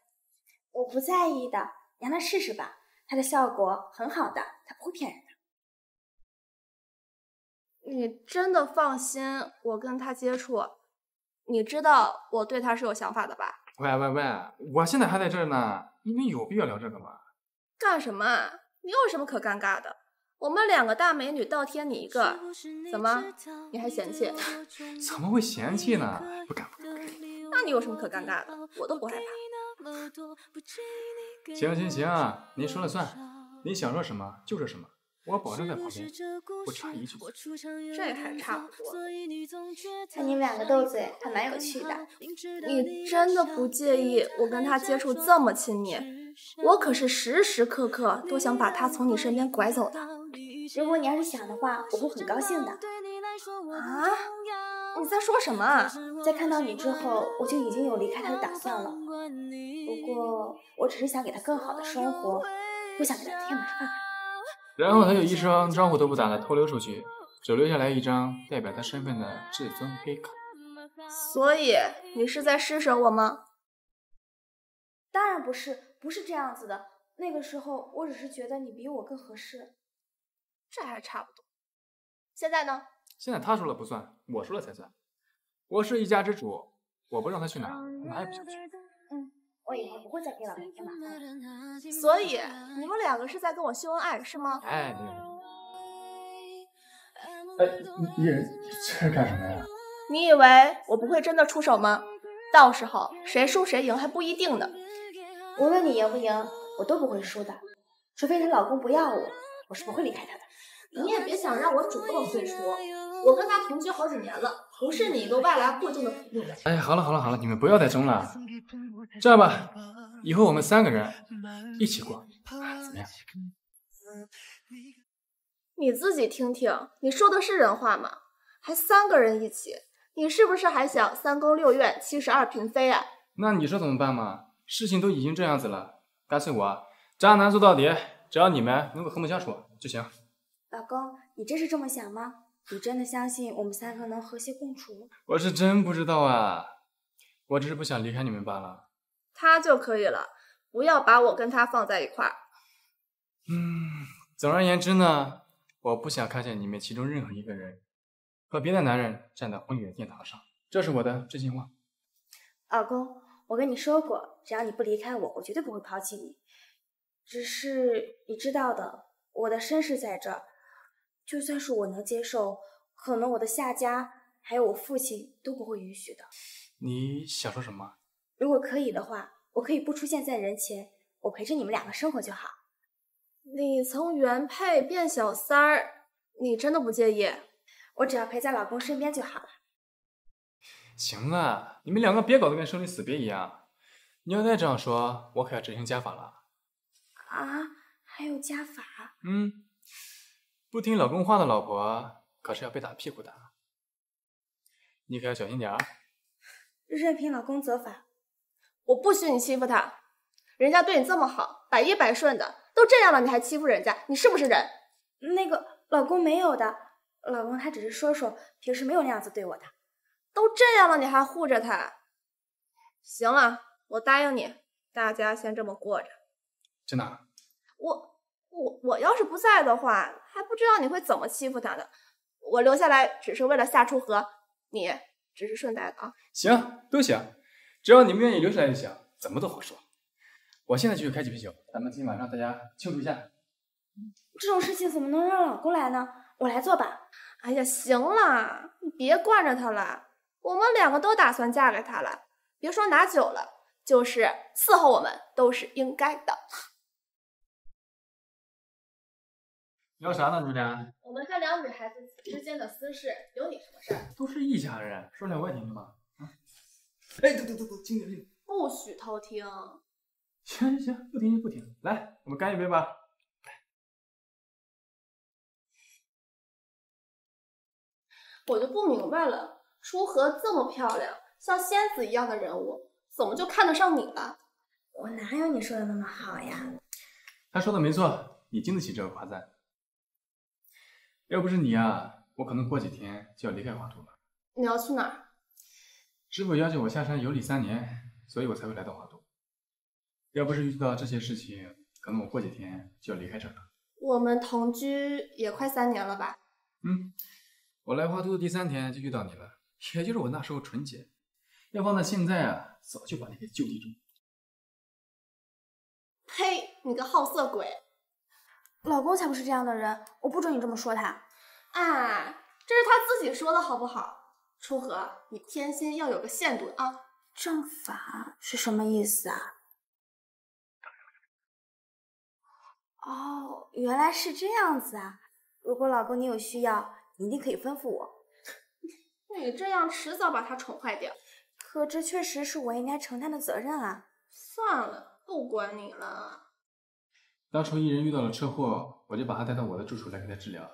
我不在意的，让她试试吧，它的效果很好的，它不会骗人的。你真的放心我跟他接触？你知道我对他是有想法的吧？喂喂喂，我现在还在这儿呢，你们有必要聊这个吗？干什么啊？你有什么可尴尬的？我们两个大美女倒贴你一个，怎么你还嫌弃？怎么会嫌弃呢？不敢不敢。那你有什么可尴尬的？我都不害怕。行行行，您说了算，您想说什么就说什么，我保证在旁边不插一句。这还差不多。看你们两个斗嘴还蛮有趣的。你真的不介意我跟他接触这么亲密？我可是时时刻刻都想把他从你身边拐走的。如果你要是想的话，我会很高兴的。啊？你在说什么？在看到你之后，我就已经有离开他的打算了。不过我只是想给他更好的生活，不想给他添麻烦。然后他有一双招呼都不打的偷溜出去，只留下来一张代表他身份的至尊黑卡。所以你是在施舍我吗？当然不是，不是这样子的。那个时候我只是觉得你比我更合适。这还差不多。现在呢？现在他说了不算，我说了才算。我是一家之主，我不让他去哪，哪也不想去。嗯，我以后不会再给老人家麻烦。所以你们两个是在跟我秀恩爱是吗？哎，没有没有。哎，你这是干什么呀？你以为我不会真的出手吗？到时候谁输谁赢还不一定呢。无论你赢不赢，我都不会输的，除非她老公不要我，我是不会离开她的。你也别想让我主动退出，我跟他同居好几年了，不是你一个外来户就能服务的。哎，好了好了好了，你们不要再争了。这样吧，以后我们三个人一起过，怎么样？你自己听听，你说的是人话吗？还三个人一起，你是不是还想三宫六院七十二嫔妃啊？那你说怎么办嘛？事情都已经这样子了，干脆我渣男做到底，只要你们能够和睦相处就行。老公，你真是这么想吗？你真的相信我们三个能和谐共处？我是真不知道啊，我只是不想离开你们罢了。他就可以了，不要把我跟他放在一块儿。嗯，总而言之呢。我不想看见你们其中任何一个人和别的男人站在婚礼的殿堂上，这是我的真心话。老公，我跟你说过，只要你不离开我，我绝对不会抛弃你。只是你知道的，我的身世在这儿，就算是我能接受，可能我的下家还有我父亲都不会允许的。你想说什么？如果可以的话，我可以不出现在人前，我陪着你们两个生活就好。你从原配变小三儿，你真的不介意？我只要陪在老公身边就好了。行了，你们两个别搞得跟生离死别一样。你要再这样说，我可要执行家法了。啊，还有家法？嗯，不听老公话的老婆可是要被打屁股的。你可要小心点啊！任凭老公责罚，我不许你欺负他。人家对你这么好，百依百顺的。都这样了，你还欺负人家，你是不是人？那个老公没有的，老公他只是说说，平时没有那样子对我的。都这样了，你还护着他？行了，我答应你，大家先这么过着。真的？我我我要是不在的话，还不知道你会怎么欺负他呢。我留下来只是为了下楚河，你只是顺带的啊。行，都行，只要你们愿意留下来就行，怎么都好说。我现在就去开几瓶酒，咱们今晚上大家庆祝一下。这种事情怎么能让老公来呢？我来做吧。哎呀，行了，你别惯着他了。我们两个都打算嫁给他了，别说拿酒了，就是伺候我们都是应该的。聊啥呢，你们俩？我们还聊女孩子之间的私事，有你什么事儿？都是一家人，说来我也听听吧。啊！哎，等等等等，静静静，不许偷听。行行行，不停就不停，来，我们干一杯吧。我就不明白了，楚河这么漂亮，像仙子一样的人物，怎么就看得上你了？我哪有你说的那么好呀？他说的没错，你经得起这个夸赞。要不是你啊，我可能过几天就要离开华都了。你要去哪儿？师傅要求我下山游历三年，所以我才会来到华都。要不是遇到这些事情，可能我过几天就要离开这儿了。我们同居也快三年了吧？嗯，我来华都的第三天就遇到你了，也就是我那时候纯洁。要放在现在啊，早就把你给就地住。呸！你个好色鬼！老公才不是这样的人，我不准你这么说他。哎，这是他自己说的好不好？楚河，你偏心要有个限度啊！正法是什么意思啊？哦，原来是这样子啊！如果老公你有需要，你一定可以吩咐我。你这样迟早把他宠坏掉。可这确实是我应该承担的责任啊！算了，不管你了。当初伊人遇到了车祸，我就把他带到我的住处来给他治疗，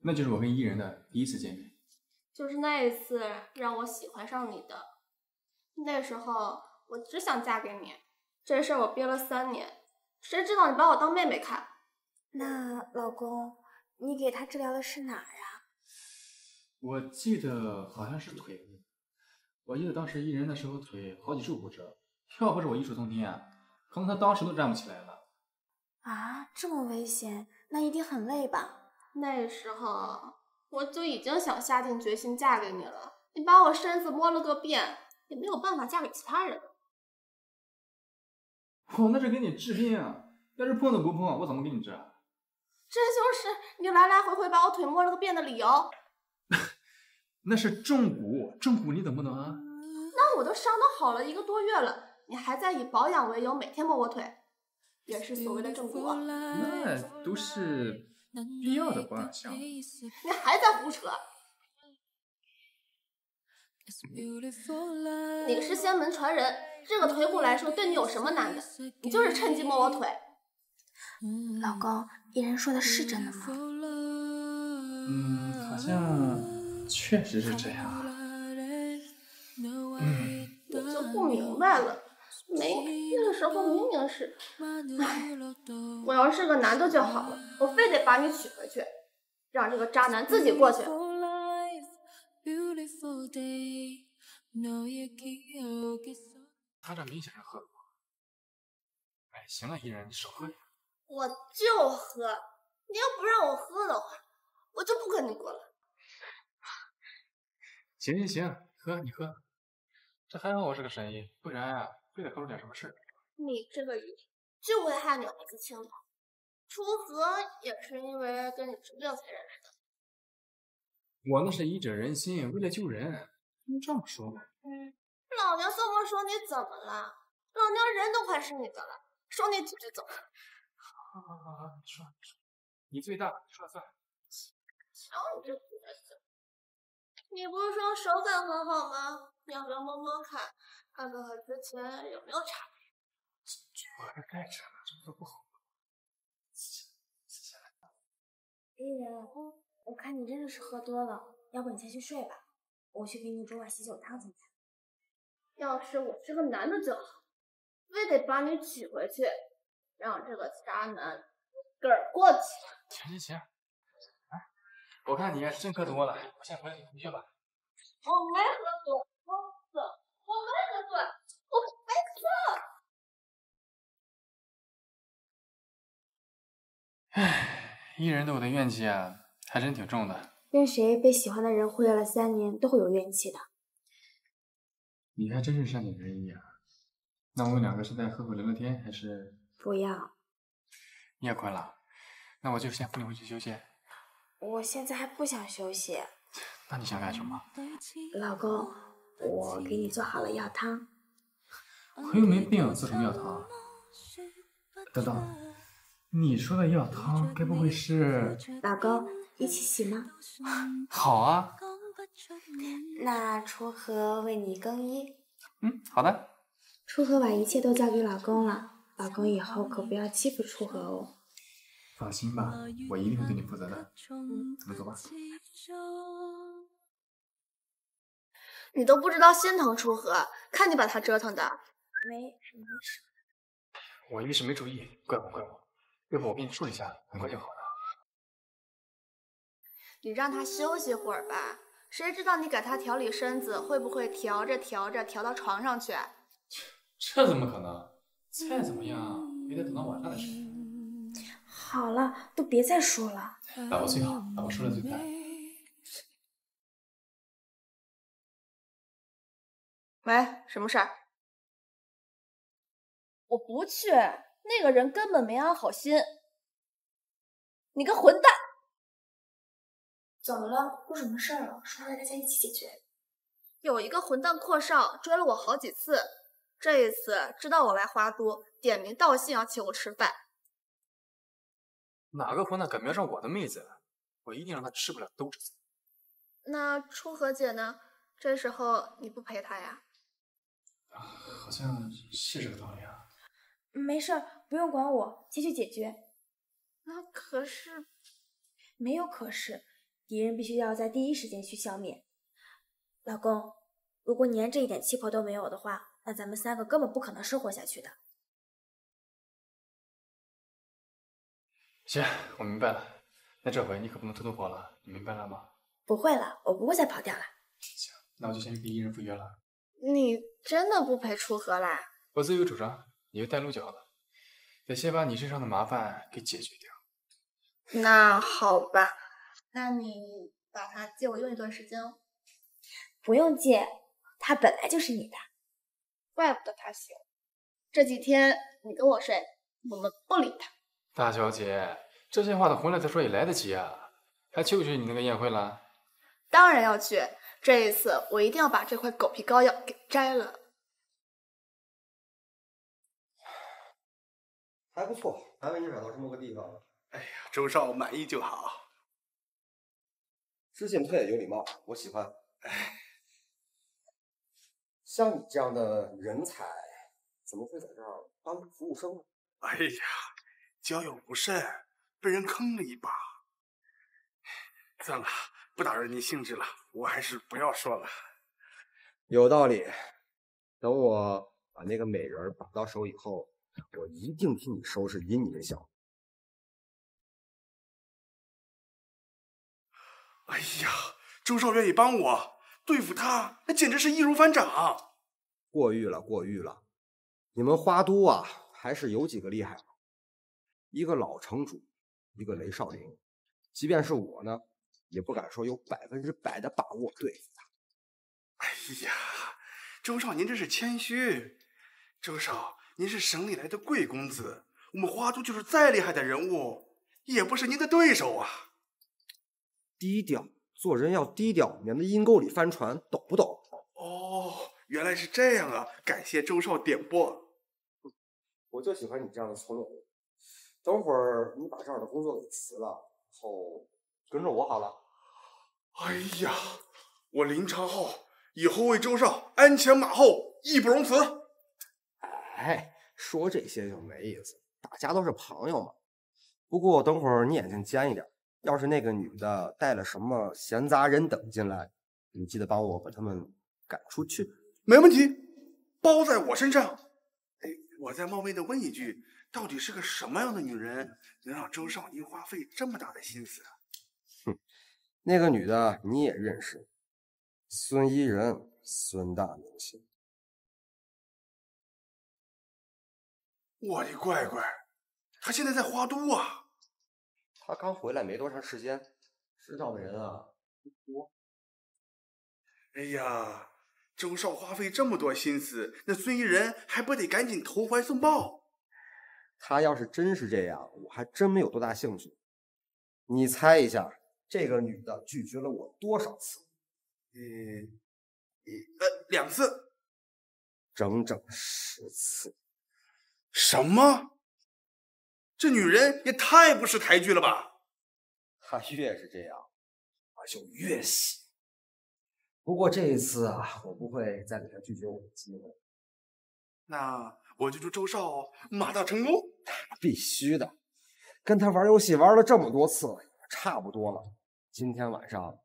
那就是我跟伊人的第一次见面。就是那一次让我喜欢上你的，那时候。我只想嫁给你，这事儿我憋了三年，谁知道你把我当妹妹看。那老公，你给他治疗的是哪儿啊？我记得好像是腿部，我记得当时一人的时候腿好几处骨折，要不是我医术通天啊，可能他当时都站不起来了。啊，这么危险，那一定很累吧？那时候我就已经想下定决心嫁给你了，你把我身子摸了个遍，也没有办法嫁给其他人。我那是给你治病啊，要是碰都不碰，我怎么给你治啊？这就是你来来回回把我腿摸了个遍的理由。那是正骨，正骨你怎么能啊？那我都伤得好了一个多月了，你还在以保养为由每天摸我腿，也是所谓的正骨啊。那都是必要的保养项目。你还在胡扯！你是仙门传人，这个腿骨来说对你有什么难的？你就是趁机摸我腿。老公，伊人说的是真的吗？嗯，好像确实是这样啊。嗯，我就不明白了，没那个时候明明是，唉，我要是个男的就好了，我非得把你娶回去，让这个渣男自己过去。 他这明显是喝了我。哎，行了，伊人，你少喝点。我就喝，你要不让我喝的话，我就不跟你过了。行行行，喝你喝，这还好我是个神医，不然啊，非得喝出点什么事儿。你这个人就会害女孩子清白，出河也是因为跟你治病才认识的。 我那是医者仁心，为了救人，能这么说吗？嗯，老娘这么说你怎么了？老娘人都快是你的了，说你几句怎么了？好好好好，你说，你最大，你说了算。瞧你这德行！你不是说手感很好吗？你要不要摸摸看，看看和之前有没有差别？我还带着呢，这么不好。伊人。 我看你真的是喝多了，要不你先去睡吧，我去给你煮碗喜酒汤怎么样？要是我是个男的就好，非得把你娶回去，让这个渣男个儿过去。行行行，哎，我看你真喝多了，我先回回去吧。我没喝多，我喝，我没喝多，我没喝。唉，伊人对我的怨气啊。 还真挺重的。任谁被喜欢的人忽悠了三年，都会有怨气的。你还真是善解人意啊！那我们两个是在喝酒聊聊天，还是……不要。你也困了，那我就先扶你回去休息。我现在还不想休息。那你想干什么？老公，我给你做好了药汤。我又没病，做什么药汤？等等，你说的药汤该不会是……老公。 一起洗吗？好啊。那楚河为你更衣。嗯，好的。楚河把一切都交给老公了，老公以后可不要欺负楚河哦。放心吧，我一定会对你负责的。嗯，我们走吧。你都不知道心疼楚河，看你把他折腾的。没没事。我一时没注意，怪我怪我。要不我给你处理一下，很快就好了。 你让他休息会儿吧，谁知道你给他调理身子会不会调着调着调到床上去？这怎么可能？再怎么样也得等到晚上的事。好了，都别再说了。老婆最好，老婆说的最对。喂，什么事儿？我不去，那个人根本没安好心。你个混蛋！ 怎么了？出什么事儿了？说来大家一起解决。有一个混蛋阔少追了我好几次，这一次知道我来花都，点名道姓要请我吃饭。哪个混蛋敢瞄上我的妹子，我一定让他吃不了兜着走。那初和姐呢？这时候你不陪她呀？啊，好像是这个道理啊。没事，不用管我，先去解决。那可是……没有可是。 敌人必须要在第一时间去消灭。老公，如果你连这一点气魄都没有的话，那咱们三个根本不可能生活下去的。行，我明白了。那这回你可不能偷偷跑了，你明白了吗？不会了，我不会再跑掉了。行，那我就先跟伊人赴约了。你真的不陪楚河啦？我自有主张，你就带路就好了。得先把你身上的麻烦给解决掉。那好吧，那你把它借我用一段时间哦。不用借，它本来就是你的。怪不得他行。这几天你跟我睡，我们不理他。大小姐，这些话等回来再说也来得及啊。还去不去你那个宴会了？当然要去，这一次我一定要把这块狗皮膏药给摘了。还不错，难为你买到这么个地方。哎呀，周少满意就好。知进退，有礼貌，我喜欢。哎。 像你这样的人才，怎么会在这儿当服务生呢？哎呀，交友不慎，被人坑了一把。算了，不打扰您兴致了，我还是不要说了。有道理。等我把那个美人把到手以后，我一定替你收拾阴你的小子。哎呀，周少愿意帮我。 对付他，那简直是易如反掌。过誉了，过誉了！你们花都啊，还是有几个厉害的。一个老城主，一个雷少林。即便是我呢，也不敢说有百分之百的把握对付他。哎呀，周少，您这是谦虚。周少，您是省里来的贵公子，我们花都就是再厉害的人物，也不是您的对手啊。低调。 做人要低调，免得阴沟里翻船，懂不懂？哦，原来是这样啊！感谢周少点拨，我就喜欢你这样的从容。等会儿你把这样的工作给辞了，后跟着我好了。哎呀，我林长浩以后为周少鞍前马后，义不容辞。哎，说这些就没意思，大家都是朋友嘛。不过等会儿你眼睛尖一点。 要是那个女的带了什么闲杂人等进来，你记得帮我把他们赶出去。没问题，包在我身上。哎，我再冒昧的问一句，到底是个什么样的女人，能让周少您花费这么大的心思啊？哼，那个女的你也认识，孙伊人，孙大明星。我的乖乖，她现在在花都啊！ 他刚回来没多长时间，知道的人啊不多。哎呀，周少花费这么多心思，那孙伊人还不得赶紧投怀送抱？他要是真是这样，我还真没有多大兴趣。你猜一下，这个女的拒绝了我多少次？嗯，呃，两次，整整十次。什么？ 这女人也太不识抬举了吧！她越是这样，我就越喜。不过这一次啊，我不会再给她拒绝我的机会。那我就祝周少马到成功。必须的，跟他玩游戏玩了这么多次，差不多了。今天晚上，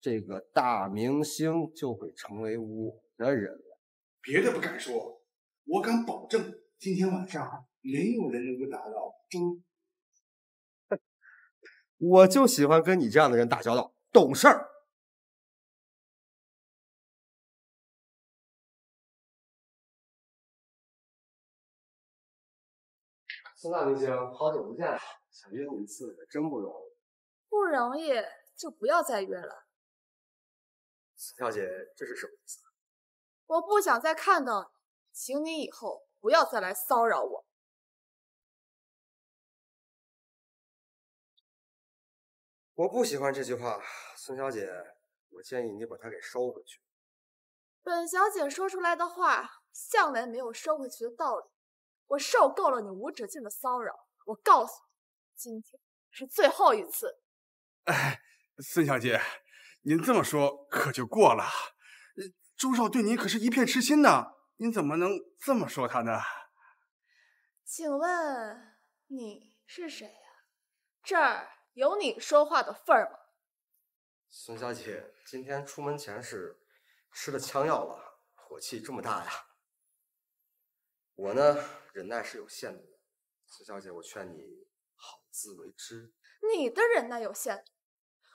这个大明星就会成为我的人了。别的不敢说，我敢保证，今天晚上。 没有人能够打扰周，我就喜欢跟你这样的人打交道，懂事儿。孙大明星，好久不见，想约我一次可真不容易。不容易就不要再约了。孙小姐，这是什么意思？我不想再看到你，请你以后不要再来骚扰我。 我不喜欢这句话，孙小姐，我建议你把它给收回去。本小姐说出来的话，向来没有收回去的道理。我受够了你无止境的骚扰，我告诉你，今天是最后一次。哎，孙小姐，您这么说可就过了。周少对您可是一片痴心呢，您怎么能这么说他呢？请问你是谁呀？这儿。 有你说话的份儿吗？孙小姐，今天出门前是吃了枪药了，火气这么大呀？我呢，忍耐是有限的。石小姐，我劝你好自为之。你的忍耐有限，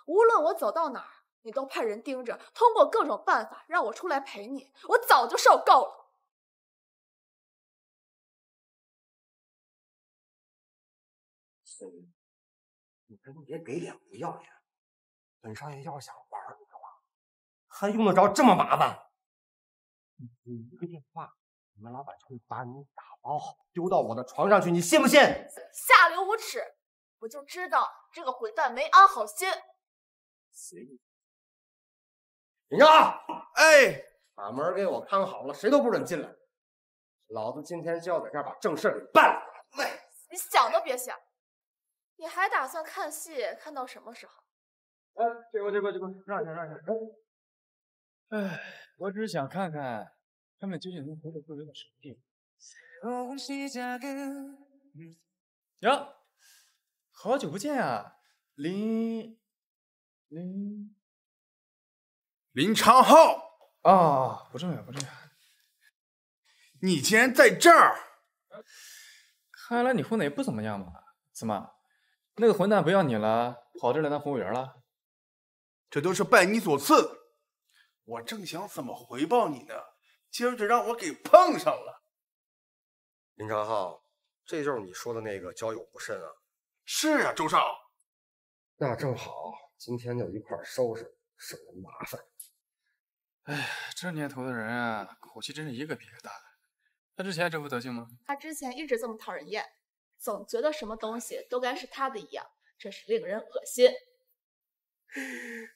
无论我走到哪儿，你都派人盯着，通过各种办法让我出来陪你，我早就受够了。 嗯、你真别给脸不要脸！本少爷要是想玩你的话，还用得着这么麻烦？你一个电话，你们老板就会把你打包好，丢到我的床上去，你信不信？下流无耻！我就知道这个混蛋没安好心。随意。林昭，哎，把门给我看好了，谁都不准进来！老子今天就要在这儿把正事给办了。喂，你想都别想！ 你还打算看戏看到什么时候？哎，这个这个这个，让一下让一下。哎，我只是想看看他们究竟能活得过来到什么地步。呀，好久不见啊，林林林昌浩啊，不重要不重要。你竟然在这儿！看来你混的也不怎么样嘛？怎么？ 那个混蛋不要你了，跑这来当服务员了，这都是拜你所赐。我正想怎么回报你呢，今儿就让我给碰上了。林昌浩，这就是你说的那个交友不慎啊？是啊，周少。那正好，今天就一块收拾，省得麻烦。哎，这年头的人啊，口气真是一个比一个大。他之前这副德行吗？他之前一直这么讨人厌。 总觉得什么东西都该是他的一样，真是令人恶心。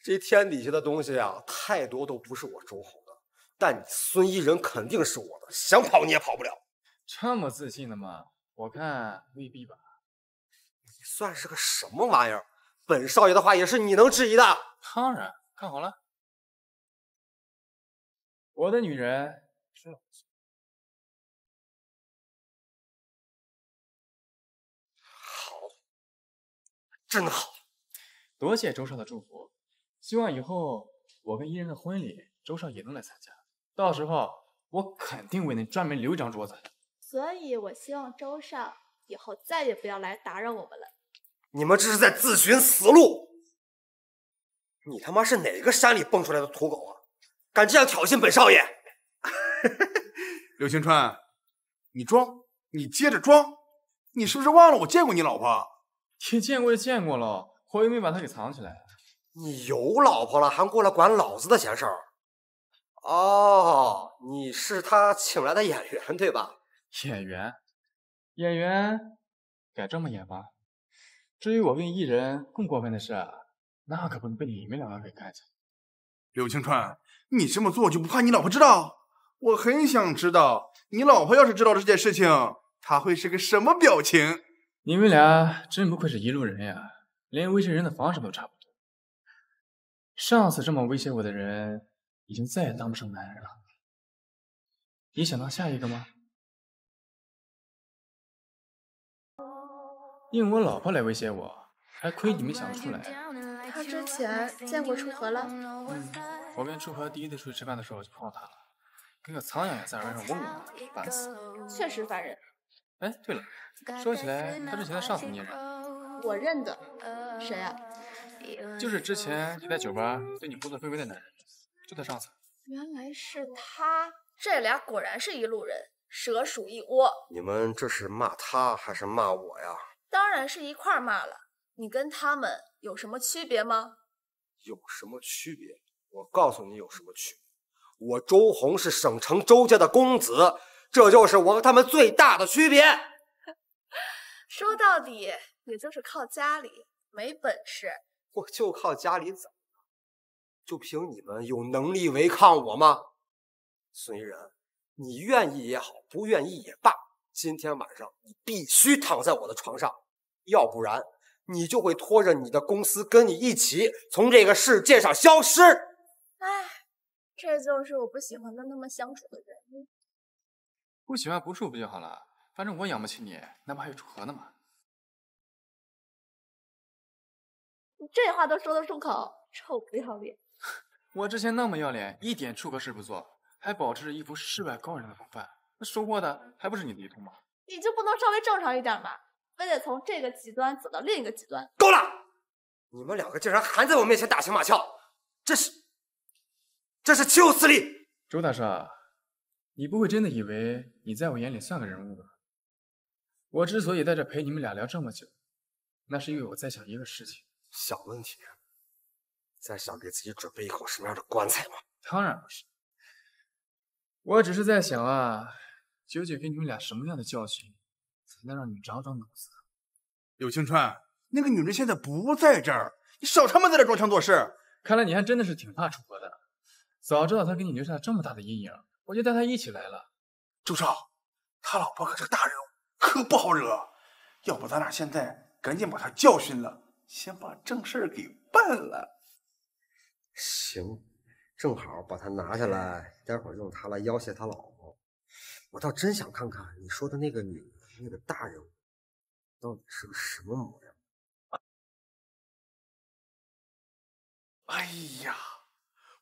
这天底下的东西啊，太多都不是我周侯的，但你孙一人肯定是我的，想跑你也跑不了。这么自信的吗？我看未必吧。你算是个什么玩意儿？本少爷的话也是你能质疑的？当然，看好了，我的女人是老子。 真好，多谢周少的祝福。希望以后我跟伊人的婚礼，周少也能来参加。到时候我肯定为你专门留一张桌子。所以，我希望周少以后再也不要来打扰我们了。你们这是在自寻死路！你他妈是哪个山里蹦出来的土狗啊？敢这样挑衅本少爷！柳青川，你装，你接着装。你是不是忘了我见过你老婆？ 你见过就见过了，我又没把他给藏起来。你有老婆了，还过来管老子的闲事儿？哦，你是他请来的演员对吧？演员，演员，改这么演吧。至于我跟艺人，更过分的是，那可不能被你们两个给看见。柳青川，你这么做就不怕你老婆知道？我很想知道，你老婆要是知道这件事情，她会是个什么表情？ 你们俩真不愧是一路人呀，连威胁人的方式都差不多。上次这么威胁我的人，已经再也当不成男人了。你想当下一个吗？用我老婆来威胁我，还亏你没想出来。他之前见过楚河了。嗯，我跟楚河第一次出去吃饭的时候就碰到他了，跟个苍蝇在玩上嗡嗡，烦死。确实烦人。 哎，对了，说起来，他之前的上司你也认？我认得，谁啊？就是之前你在酒吧对你胡作非为的男人，就他上司。原来是他，这俩果然是一路人，蛇鼠一窝。你们这是骂他还是骂我呀？当然是一块骂了。你跟他们有什么区别吗？有什么区别？我告诉你有什么区别。我周红是省城周家的公子。 这就是我和他们最大的区别。说到底，也就是靠家里，没本事。我就靠家里怎么了？就凭你们有能力违抗我吗？孙一人，你愿意也好，不愿意也罢，今天晚上你必须躺在我的床上，要不然你就会拖着你的公司跟你一起从这个世界上消失。哎，这就是我不喜欢跟他们相处的原因。 不喜欢不处不就好了？反正我养不起你，那不还有楚河呢吗？你这话都说得出口，臭不要脸！我之前那么要脸，一点出格事不做，还保持着一副世外高人的风范，那收获的还不是你的一通吗？你就不能稍微正常一点吗？非得从这个极端走到另一个极端。够了！你们两个竟然还在我面前打情骂俏，这是这是岂有此理！周大帅，你不会真的以为你在我眼里算个人物吧？我之所以在这陪你们俩聊这么久，那是因为我在想一个事情。小问题，在想给自己准备一口什么样的棺材吗？当然不是。 我只是在想啊，究竟给你们俩什么样的教训，才能让你长长脑子？柳青川，那个女人现在不在这儿，你少他妈在这装腔作势！看来你还真的是挺怕楚国的。早知道他给你留下这么大的阴影，我就带他一起来了。周少，他老婆可是个大人物，可不好惹。要不咱俩现在赶紧把他教训了，先把正事给办了。行。 正好把他拿下来，待会儿用他来要挟他老婆。我倒真想看看你说的那个女人，那个大人物，到底是个什么模样。哎呀，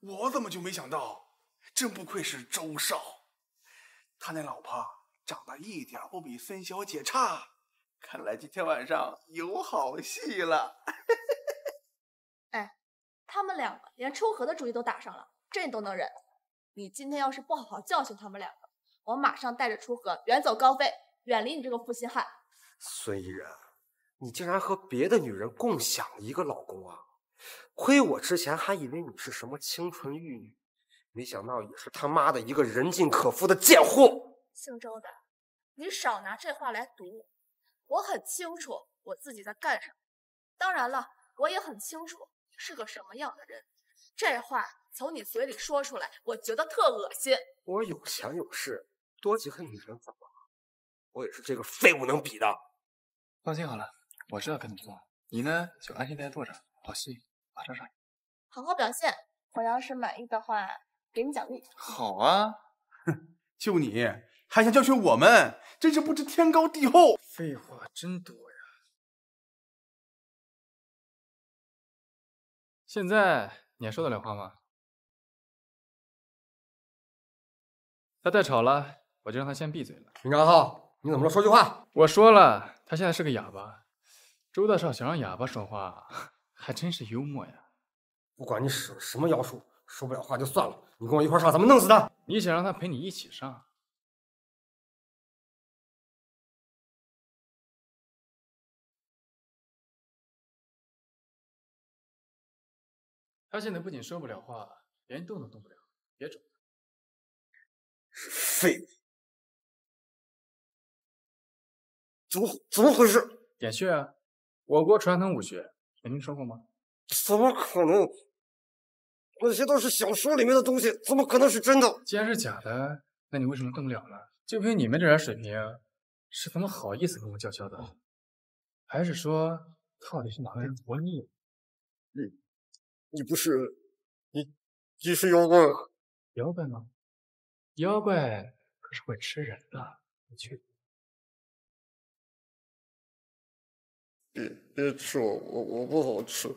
我怎么就没想到？真不愧是周少，他那老婆长得一点不比孙小姐差，看来今天晚上有好戏了。哎。 他们两个连出河的主意都打上了，这你都能忍？你今天要是不好好教训他们两个，我马上带着出河远走高飞，远离你这个负心汉。孙怡人，你竟然和别的女人共享一个老公啊！亏我之前还以为你是什么清纯玉女，没想到也是他妈的一个人尽可夫的贱货。姓周的，你少拿这话来堵我，我很清楚我自己在干什么。当然了，我也很清楚。 是个什么样的人？这话从你嘴里说出来，我觉得特恶心。我有钱有势，多几个女人怎么了？我也是这个废物能比的。放心好了，我知道该怎么做，你呢就安心在这坐着，好戏马上上演。好好表现，我要是满意的话，给你奖励。好啊，哼，就你还想教训我们，真是不知天高地厚。废话真多呀。 现在你还说得了话吗？他再吵了，我就让他先闭嘴了。林长浩，你怎么能说句话？我说了，他现在是个哑巴。周大少想让哑巴说话，还真是幽默呀。不管你使什么妖术，说不了话就算了。你跟我一块上，咱们弄死他！你想让他陪你一起上？他现在不仅说不了话，连动都动不了，别整了。是废物！怎么怎么回事？点穴啊，我国传统武学，没听说过吗？怎么可能？那些都是小说里面的东西，怎么可能是真的？既然是假的，那你为什么动不了呢？就凭你们这点水平，是怎么好意思跟我叫嚣的？哦、还是说，到底是哪个人活腻了？嗯。 你不是你，你是妖怪？妖怪吗？妖怪可是会吃人的，你去！别别吃我，我我不好吃。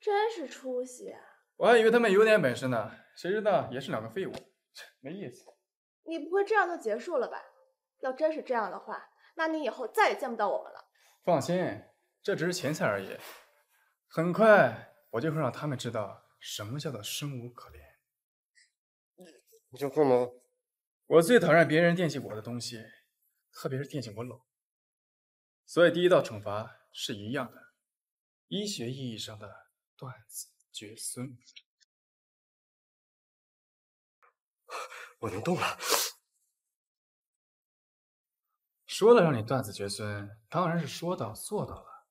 真是出息啊！我还以为他们有点本事呢，谁知道也是两个废物，没意思。你不会这样就结束了吧？要真是这样的话，那你以后再也见不到我们了。放心，这只是芹菜而已，很快。 我就会让他们知道什么叫做生无可恋。你你想干嘛？我最讨厌别人惦记我的东西，特别是惦记我老。所以第一道惩罚是一样的，医学意义上的断子绝孙。我能动了。说了让你断子绝孙，当然是说到做到了。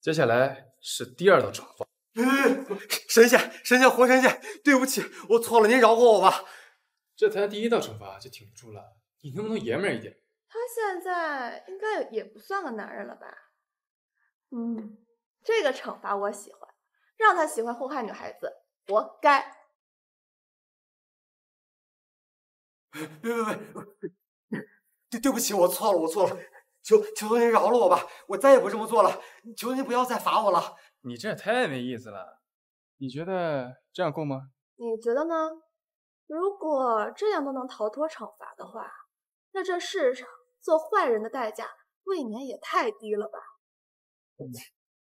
接下来是第二道惩罚。 嗯，神仙，神仙，活神仙，对不起，我错了，您饶过我吧。这才第一道惩罚就挺不住了，你能不能爷们儿一点？他现在应该也不算个男人了吧？嗯，这个惩罚我喜欢，让他喜欢祸害女孩子，活该。别别别，对对不起，我错了，我错了，求求求您饶了我吧，我再也不这么做了，求您不要再罚我了。 你这也太没意思了，你觉得这样够吗？你觉得呢？如果这样都能逃脱惩罚的话，那这世上做坏人的代价未免也太低了吧？嗯，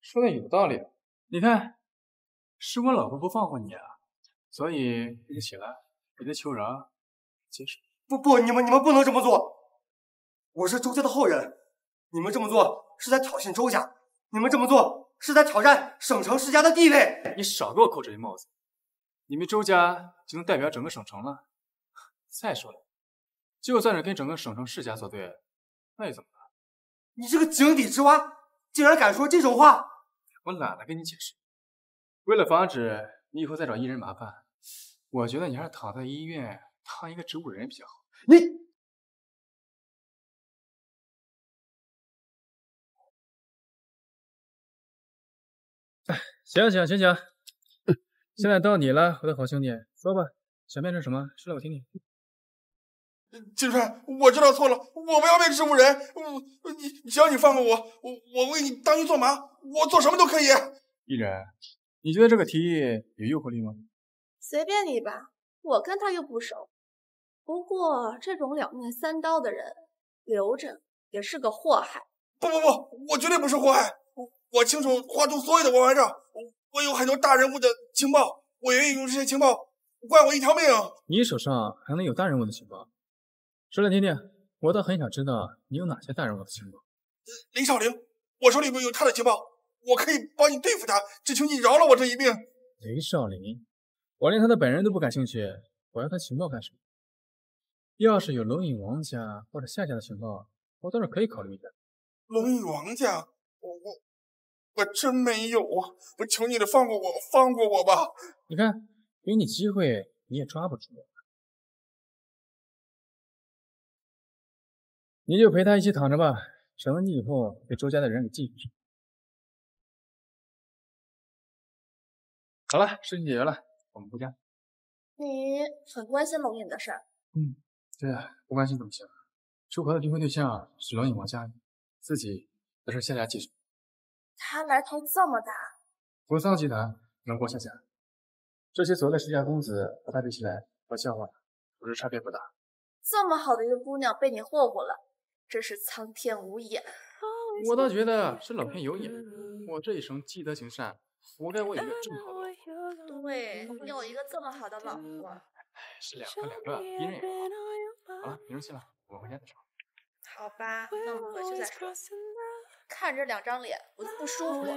说的有道理。你看，是我老婆不放过你啊，所以你起来，你的求饶，接受。不不，你们你们不能这么做。我是周家的后人，你们这么做是在挑衅周家，你们这么做是在挑战省城世家的地位。你少给我扣这些帽子。 你们周家就能代表整个省城了？再说了，就算是跟整个省城世家作对，那又怎么办？你这个井底之蛙，竟然敢说这种话！我懒得跟你解释。为了防止你以后再找医人麻烦，我觉得你还是躺在医院当一个植物人比较好。你，行行行行。 现在到你了，我的好兄弟，说吧，想变成什么？说来我听听。金川，我知道错了，我不要变植物人。我，你只要你放过我，我我为你当牛做马，我做什么都可以。依然，你觉得这个提议有诱惑力吗？随便你吧，我跟他又不熟。不过这种两面三刀的人，留着也是个祸害。不不不，我绝对不是祸害，我我清楚花中所有的歪歪账。 我有很多大人物的情报，我愿意用这些情报换我一条命。你手上还能有大人物的情报？说来听听，我倒很想知道你有哪些大人物的情报。林少玲，我手里面有他的情报，我可以帮你对付他，只求你饶了我这一命。林少玲，我连他的本人都不感兴趣，我要他情报干什么？要是有龙隐王家或者夏家的情报，我倒是可以考虑一下。龙隐王家，我我。 我真没有啊！我求你了，放过我，放过我吧！你看，给你机会你也抓不住，你就陪他一起躺着吧。省得你以后被周家的人给记住。好了，事情解决了，我们回家。你很关心龙隐的事儿。嗯，对啊，不关心怎么行？周和的离婚对象是龙隐王家，自己则是夏家继承。 他来头这么大，扶桑集团、南国夏家，这些所谓的世家公子和他比起来，我笑话，我是差别不大。这么好的一个姑娘被你霍霍了，真是苍天无眼。我倒觉得是老天有眼，我这一生积德行善，活该我有一个这么好的老婆。对，你有一个这么好的老婆，哎，是两个两个，一人也好。好了，别生气了，我回家再说。好吧，那我们回去再说。 看这两张脸，我就不舒服了。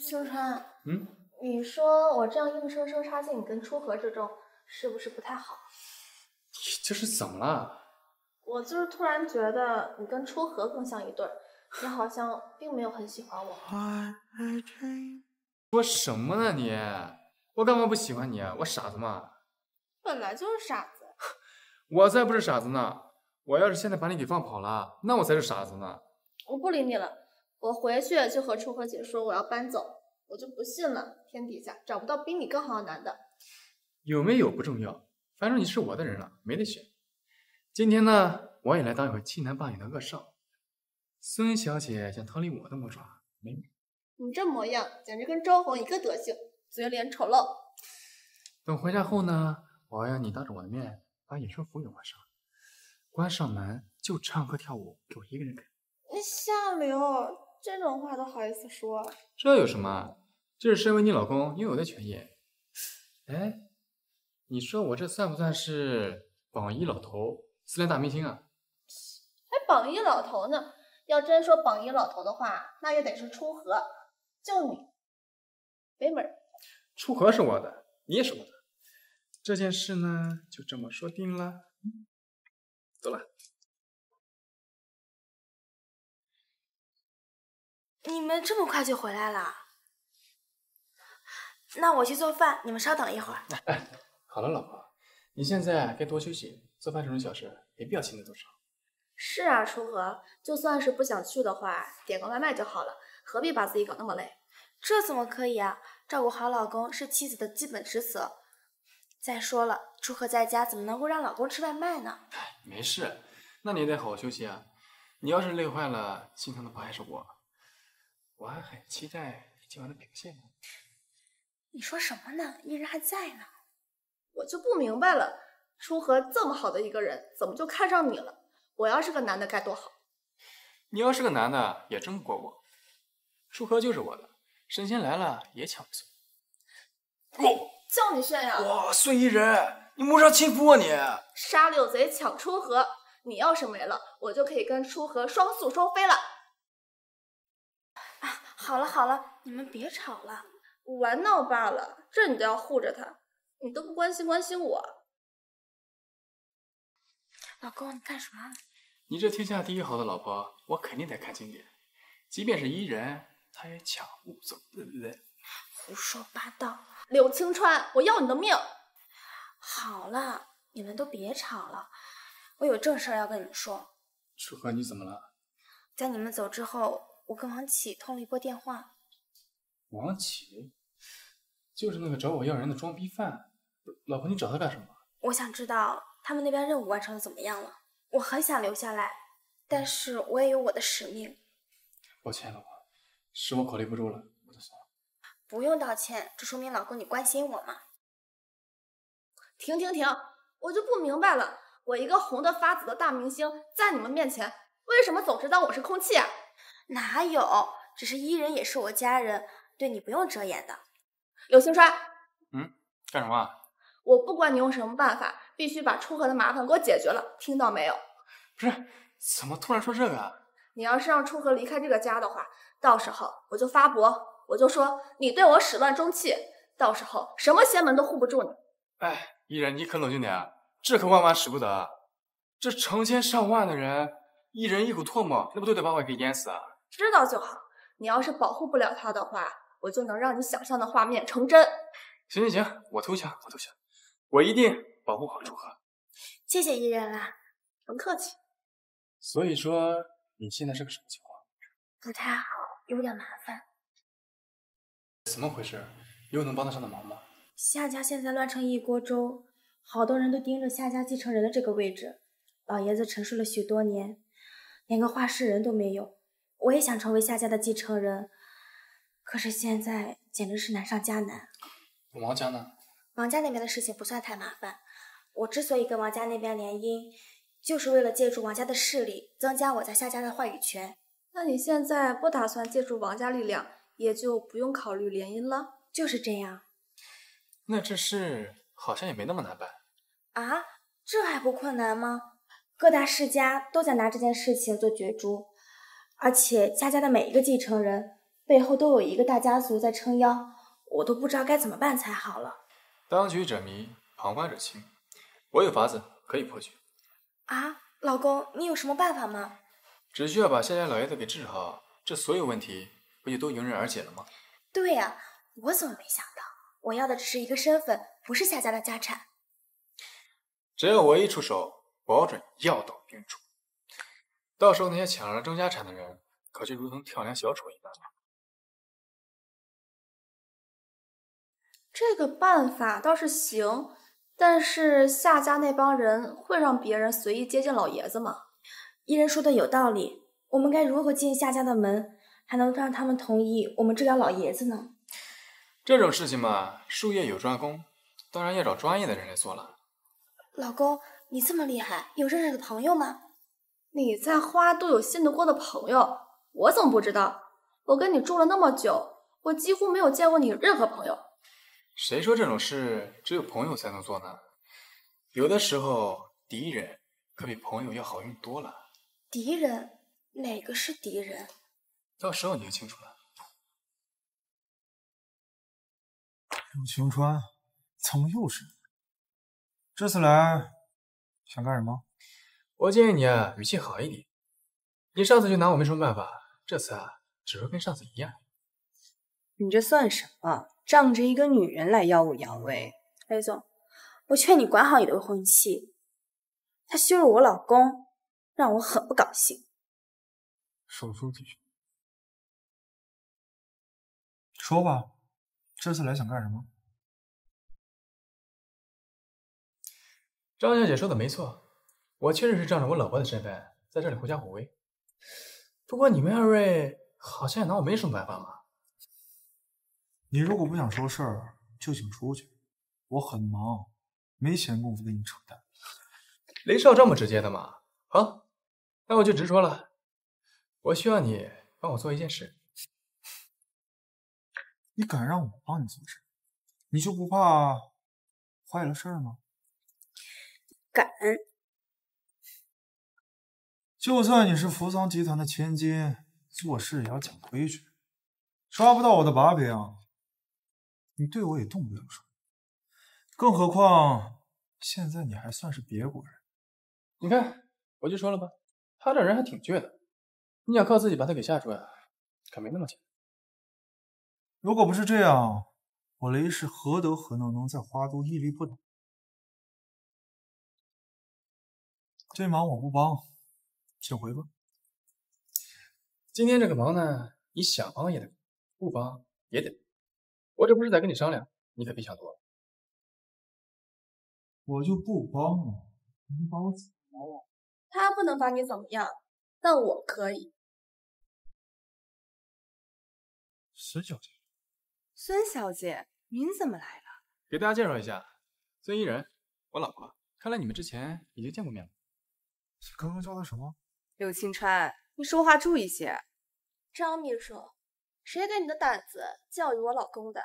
秋川，嗯，你说我这样硬生生插进你跟初和之中，是不是不太好？你这是怎么了？我就是突然觉得你跟初和更像一对，你好像并没有很喜欢我。说什么呢你？我干嘛不喜欢你啊？我傻子吗？本来就是傻子。我才不是傻子呢！我要是现在把你给放跑了，那我才是傻子呢。 我不理你了，我回去就和楚河姐说我要搬走，我就不信了，天底下找不到比你更好的男的。有没有不重要，反正你是我的人了，没得选。今天呢，我也来当一回欺男霸女的恶少。孙小姐想逃离我的魔爪，没门！你这模样简直跟周红一个德性，嘴脸丑陋。等回家后呢，我要让你当着我的面把野兽服给我上，关上门就唱歌跳舞，给我一个人看。 你下流，这种话都好意思说？这有什么？这是身为你老公应有的权益。哎，你说我这算不算是榜一老头、四连大明星啊？还榜一老头呢？要真说榜一老头的话，那也得是初和。就你，没门儿。初和是我的，你也是我的。这件事呢，就这么说定了。嗯、走了。 你们这么快就回来了？那我去做饭，你们稍等一会儿。哎，好了，老婆，你现在该多休息。做饭这种小事，没必要亲自动手。是啊，楚河，就算是不想去的话，点个外卖就好了，何必把自己搞那么累？这怎么可以啊？照顾好老公是妻子的基本职责。再说了，楚河在家怎么能够让老公吃外卖呢？哎，没事，那你也得好好休息啊。你要是累坏了，心疼的不还是我？ 我还很期待你今晚的表现呢。你说什么呢？依然还在呢。我就不明白了，舒和这么好的一个人，怎么就看上你了？我要是个男的该多好！你要是个男的也争不过我，舒和就是我的，神仙来了也抢不走。我叫你炫耀！哇，孙伊人，你慕容清夫啊你！杀六贼抢舒和，你要是没了，我就可以跟舒和双宿双飞了。啊，好了好了，你们别吵了，玩闹罢了，这你都要护着他，你都不关心关心我。 老公，你干什么？你这天下第一好的老婆，我肯定得看紧点。即便是伊人，她也抢不走，对不对？胡说八道！柳青川，我要你的命！好了，你们都别吵了，我有正事儿要跟你们说。楚河，你怎么了？在你们走之后，我跟王启通了一波电话。王启，就是那个找我要人的装逼犯。老婆，你找他干什么？我想知道。 他们那边任务完成的怎么样了？我很想留下来，但是我也有我的使命。抱歉，老婆，是我考虑不周了，我的错。不用道歉，这说明老公你关心我嘛。停停停！我就不明白了，我一个红得发紫的大明星，在你们面前，为什么总是当我是空气啊？哪有？只是伊人也是我家人，对你不用遮掩的。柳青川，嗯，干什么啊？ 我不管你用什么办法，必须把出河的麻烦给我解决了，听到没有？不是，怎么突然说这个啊？你要是让出河离开这个家的话，到时候我就发博，我就说你对我始乱终弃，到时候什么邪门都护不住你。哎，伊人，你可冷静点啊，这可万万使不得。这成千上万的人，一人一股唾沫，那不都得把我给淹死啊？知道就好。你要是保护不了他的话，我就能让你想象的画面成真。行行行，我投降，我投降。 我一定保护好楚河。谢谢伊人啦，不客气。所以说你现在是个什么情况？不太好，有点麻烦。怎么回事？有能帮得上的忙吗？夏家现在乱成一锅粥，好多人都盯着夏家继承人的这个位置。老爷子沉睡了许多年，连个话事人都没有。我也想成为夏家的继承人，可是现在简直是难上加难。我王家呢？ 王家那边的事情不算太麻烦，我之所以跟王家那边联姻，就是为了借助王家的势力，增加我在夏家的话语权。那你现在不打算借助王家力量，也就不用考虑联姻了？就是这样。那这事好像也没那么难办。啊，这还不困难吗？各大世家都在拿这件事情做角逐，而且夏家的每一个继承人背后都有一个大家族在撑腰，我都不知道该怎么办才好了。 当局者迷，旁观者清。我有法子可以破局。啊，老公，你有什么办法吗？只需要把夏家老爷子给治好，这所有问题不就都迎刃而解了吗？对呀、啊，我怎么没想到？我要的只是一个身份，不是夏家的家产。只要我一出手，保准药到病除。到时候那些抢着争家产的人，可就如同跳梁小丑一般了。 这个办法倒是行，但是夏家那帮人会让别人随意接近老爷子吗？伊人说的有道理，我们该如何进夏家的门，还能让他们同意我们治疗老爷子呢？这种事情嘛，术业有专攻，当然要找专业的人来做了。老公，你这么厉害，有认识的朋友吗？你在花都有信得过的朋友，我怎么不知道？我跟你住了那么久，我几乎没有见过你任何朋友。 谁说这种事只有朋友才能做呢？有的时候敌人可比朋友要好用多了。敌人？哪个是敌人？到时候你就清楚了。陆晴川，怎么又是你？这次来想干什么？我建议你啊，语气好一点。你上次就拿我没什么办法，这次啊，只会跟上次一样。你这算什么？ 仗着一个女人来耀武扬威，雷总，我劝你管好你的未婚妻，她羞辱我老公，让我很不高兴。少说几句。说吧，这次来想干什么？张小姐说的没错，我确实是仗着我老婆的身份在这里狐假虎威。不过你们二位好像也拿我没什么办法嘛。 你如果不想说事儿，就请出去。我很忙，没闲工夫跟你扯淡。雷少这么直接的吗？好，那我就直说了，我需要你帮我做一件事。你敢让我帮你做事，你就不怕坏了事儿吗？敢。就算你是扶桑集团的千金，做事也要讲规矩。抓不到我的把柄，你对我也动不了手。更何况现在你还算是别国人。你看，我就说了吧，他这人还挺倔的。你想靠自己把他给吓出来，可没那么简单。如果不是这样，我雷氏何德何能能在花都屹立不倒？这忙我不帮，请回吧。今天这个忙呢，你想帮也得，不帮也得。我这不是在跟你商量，你可别想多了。我就不帮了，你把我怎么了？他不能把你怎么样，但我可以。孙小姐。孙小姐，您怎么来了？给大家介绍一下，孙依人，我老婆。看来你们之前已经见过面了。你刚刚叫她什么？柳青川，你说话注意些。张秘书，谁给你的胆子教育我老公的？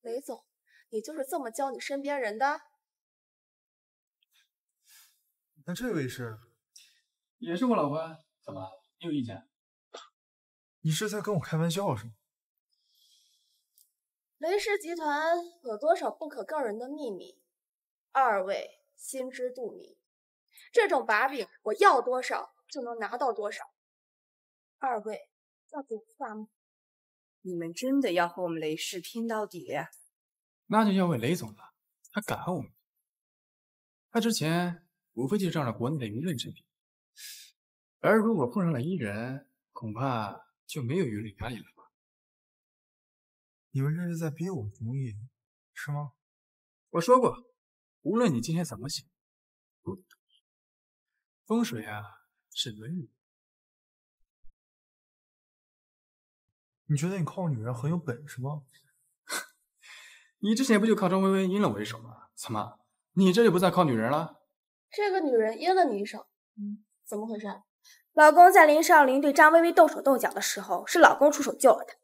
雷总，你就是这么教你身边人的？那这位是？也是我老婆。怎么，你有意见？你是在跟我开玩笑是吗？雷氏集团有多少不可告人的秘密，二位心知肚明。这种把柄，我要多少就能拿到多少。二位要不发吗？你们真的要和我们雷氏拼到底呀？那就要为雷总了，他敢我们？他之前无非就是仗着国内的舆论之力，而如果碰上了伊人，恐怕就没有舆论压力了吧？你们这是在逼我同意，是吗？我说过，无论你今天怎么想，不同意。风水啊，是伦理。你觉得你靠女人很有本事吗？你之前不就靠张薇薇阴了我一手吗？怎么，你这就不再靠女人了？这个女人阴了你一手，嗯，怎么回事？老公在林少林对张薇薇动手动脚的时候，是老公出手救了她。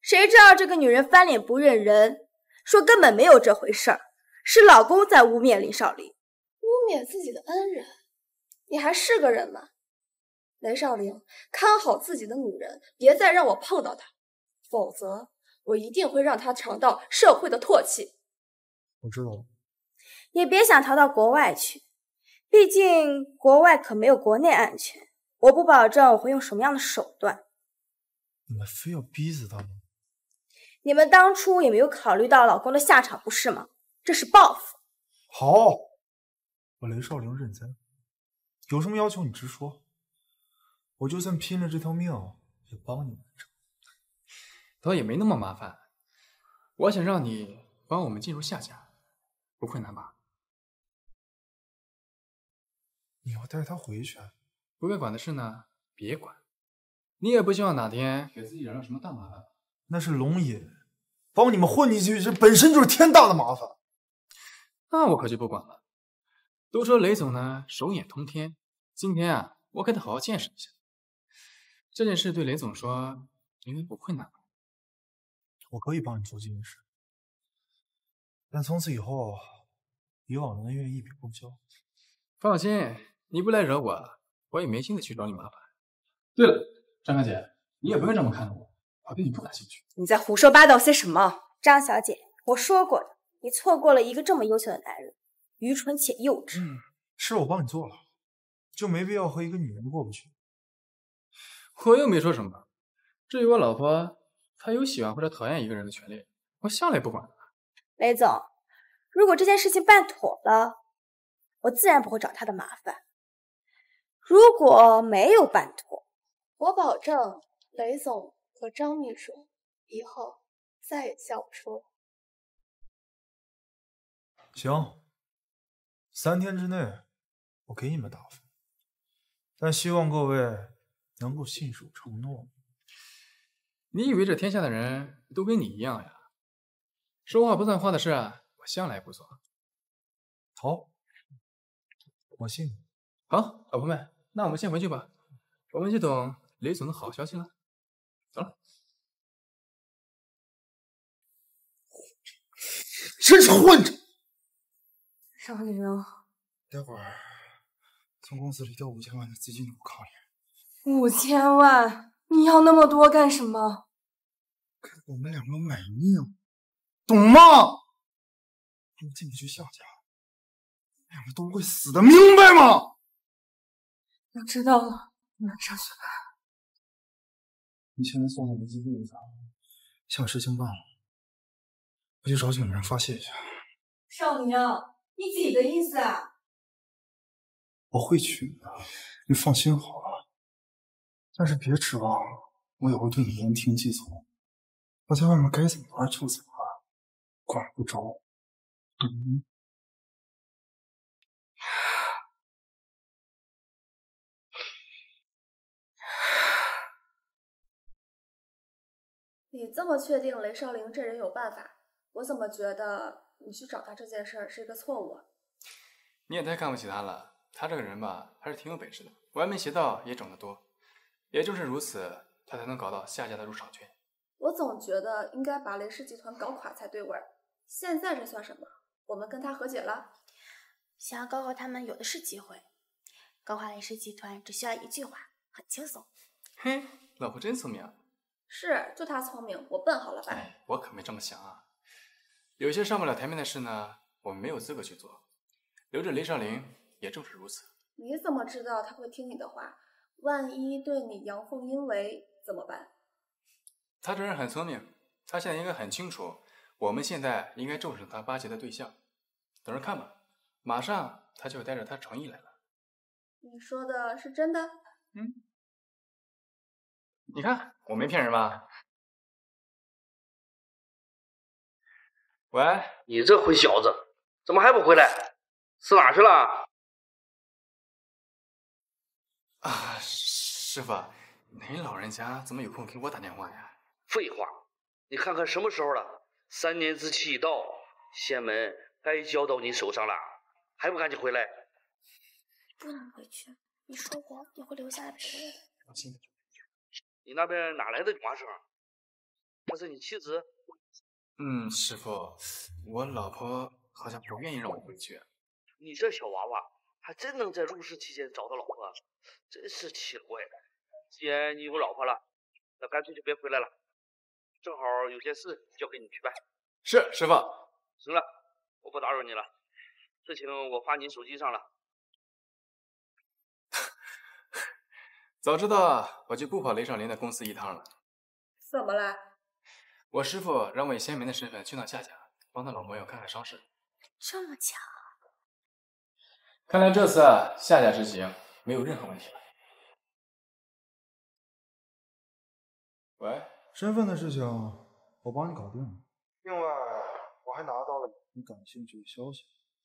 谁知道这个女人翻脸不认人，说根本没有这回事儿，是老公在污蔑林少林，污蔑自己的恩人，你还是个人吗？林少林，看好自己的女人，别再让我碰到她，否则我一定会让她尝到社会的唾弃。我知道了，也别想逃到国外去，毕竟国外可没有国内安全。我不保证我会用什么样的手段。你们非要逼死他吗？你们当初也没有考虑到老公的下场，不是吗？这是报复。好，我雷少林认栽，有什么要求你直说，我就算拼了这条命也帮你完成。倒也没那么麻烦，我想让你帮我们进入下家，不困难吧？你要带他回去？不该管的事呢，别管。你也不希望哪天给自己惹上什么大麻烦。那是龙隐，帮你们混进去，这本身就是天大的麻烦。那我可就不管了。都说雷总呢，手眼通天，今天啊，我给他好好见识一下。这件事对雷总说，应该不困难吧？我可以帮你做这件事，但从此以后，以往的恩怨一笔勾销。放心，你不来惹我，我也没心思去找你麻烦。对了。张小姐，你也不用这么看着我，我对你不感兴趣。你在胡说八道些什么？张小姐，我说过的，你错过了一个这么优秀的男人，愚蠢且幼稚。嗯，是我帮你做了，就没必要和一个女人过不去。我又没说什么。至于我老婆，她有喜欢或者讨厌一个人的权利，我向来不管她。雷总，如果这件事情办妥了，我自然不会找她的麻烦。如果没有办妥，我保证，雷总和张秘书以后再也笑不出了。行，三天之内我给你们答复，但希望各位能够信守承诺。你以为这天下的人都跟你一样呀？说话不算话的事，我向来不做。好，我信你。好，老婆们，那我们先回去吧，我们就等雷总的好消息了。走了。真是混账！少林啊！待会儿从公司里调五千万的资金，我靠你！五千万，你要那么多干什么？给我们两个买命，懂吗？你进不去下家，两个都会死的，明白吗？ 我知道了，你们上去吧。你现在送我一记绿卡，下事情办了，我去找几个人发泄一下。少宁，你几个意思啊？我会去的，你放心好了。但是别指望我也会对你言听计从。我在外面该怎么玩就怎么玩，管不着。嗯。 你这么确定雷少林这人有办法，我怎么觉得你去找他这件事是一个错误？你也太看不起他了，他这个人吧，还是挺有本事的，歪门邪道也整得多。也就是如此，他才能搞到下家的入场券。我总觉得应该把雷氏集团搞垮才对味儿，现在这算什么？我们跟他和解了，想要搞垮他们有的是机会，搞垮雷氏集团只需要一句话，很轻松。嘿，老婆真聪明啊。 是，就他聪明，我笨好了吧？哎，我可没这么想啊。有些上不了台面的事呢，我们没有资格去做。留着雷少林也正是如此。你怎么知道他会听你的话？万一对你阳奉阴违怎么办？他这人很聪明，他现在应该很清楚，我们现在应该重视他巴结的对象。等着看吧，马上他就带着他诚意来了。你说的是真的？嗯。 你看，我没骗人吧？喂，你这混小子，怎么还不回来？死哪去了？啊，师傅，您老人家怎么有空给我打电话呀？废话，你看看什么时候了？三年之期已到，仙门该交到你手上了，还不赶紧回来？不能回去，你说过你会留下来陪我的。放心。 你那边哪来的女娃声？那是你妻子？嗯，师傅，我老婆好像不愿意让我回去。你这小娃娃还真能在入室期间找到老婆，真是奇了怪了。既然你有老婆了，那干脆就别回来了。正好有件事交给你去办。是，师傅。行了，我不打扰你了。事情我发你手机上了。 早知道我就不跑雷少林的公司一趟了。怎么了？我师傅让我以先民的身份去趟夏家，帮他老朋友看看伤势。这么巧？看来这次夏家之行没有任何问题了。喂，身份的事情我帮你搞定了。另外，我还拿到了你感兴趣的消息，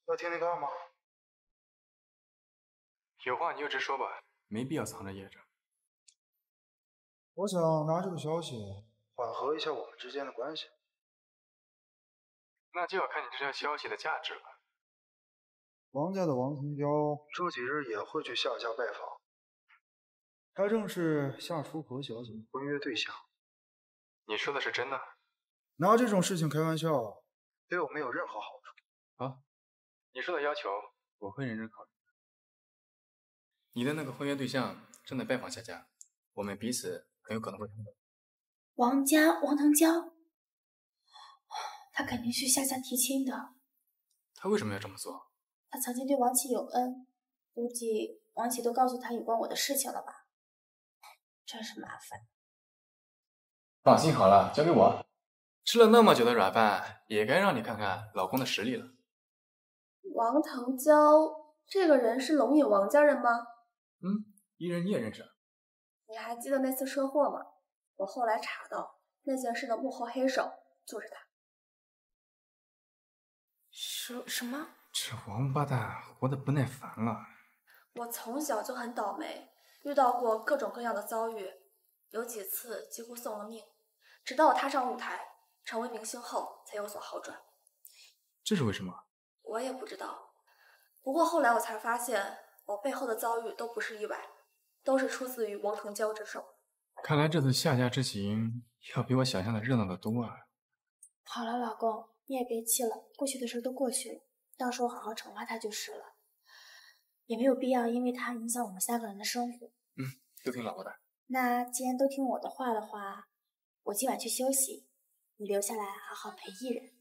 要听听看吗？有话你就直说吧，没必要藏着掖着。 我想拿这个消息缓和一下我们之间的关系，那就要看你这条消息的价值了。王家的王腾蛟这几日也会去夏家拜访，他正是夏初荷小姐的婚约对象。你说的是真的？拿这种事情开玩笑，对我没有任何好处。啊，你说的要求我会认真考虑。你的那个婚约对象正在拜访夏家，我们彼此。 很有可能会碰到王家王腾蛟，他肯定是夏家提亲的。他为什么要这么做？他曾经对王启有恩，估计王启都告诉他有关我的事情了吧？真是麻烦。放心好了，交给我。吃了那么久的软饭，也该让你看看老公的实力了。王腾蛟这个人是龙隐王家人吗？嗯，伊人你也认识。 你还记得那次车祸吗？我后来查到那件事的幕后黑手就是他。什什么？这王八蛋活得不耐烦了。我从小就很倒霉，遇到过各种各样的遭遇，有几次几乎送了命。直到我踏上舞台，成为明星后才有所好转。这是为什么？我也不知道。不过后来我才发现，我背后的遭遇都不是意外，都是出自于王成娇之手。看来这次夏家之行要比我想象的热闹得多啊！好了，老公，你也别气了，过去的事都过去了，到时候好好惩罚他就是了，也没有必要因为他影响我们三个人的生活。嗯，都听老婆的。那既然都听我的话的话，我今晚去休息，你留下来好好陪艺人。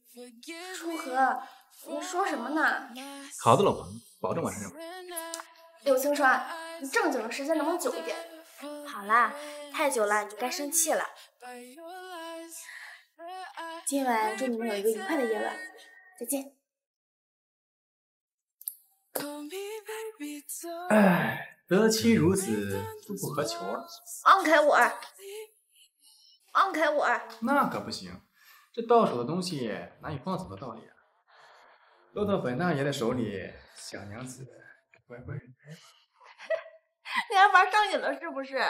楚河，你说什么呢？好的，老婆，保证晚上要回。柳青川，你正经的时间能不能久一点？好啦，太久了，你该生气了。今晚祝你们有一个愉快的夜晚，再见。哎，得妻如子，夫复何求啊！昂开我儿，昂开我儿！那可不行。 这到手的东西难以放手的道理啊！落到本大爷的手里，小娘子乖乖认栽吧。你还玩上瘾了是不是？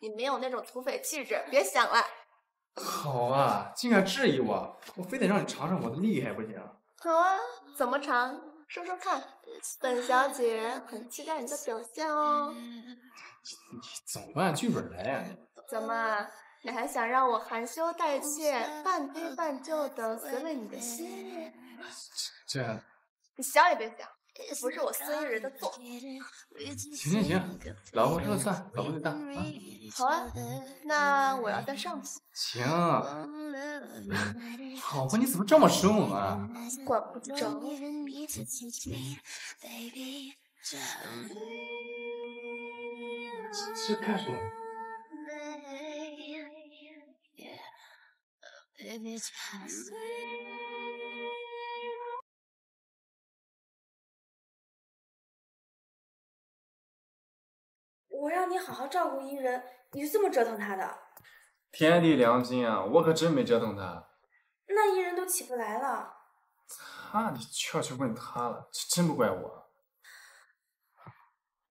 你没有那种土匪气质，别想了。好啊，竟敢质疑我，我非得让你尝尝我的厉害不行？好啊，怎么尝？说说看，本小姐很期待你的表现哦。你总按剧本来啊！怎么？ 你还想让我含羞带怯、半推半就的随了你的心意？这，这你想也别想，不是我孙日的错。行行行，老婆说了算，老婆最大啊。好啊，那我要带上去。行，老婆你怎么这么生猛啊？管不着。这干什么？ 我让你好好照顾伊人，你是这么折腾他的？天地良心啊，我可真没折腾他。那伊人都起不来了。他，你就要去问他了，这真不怪我。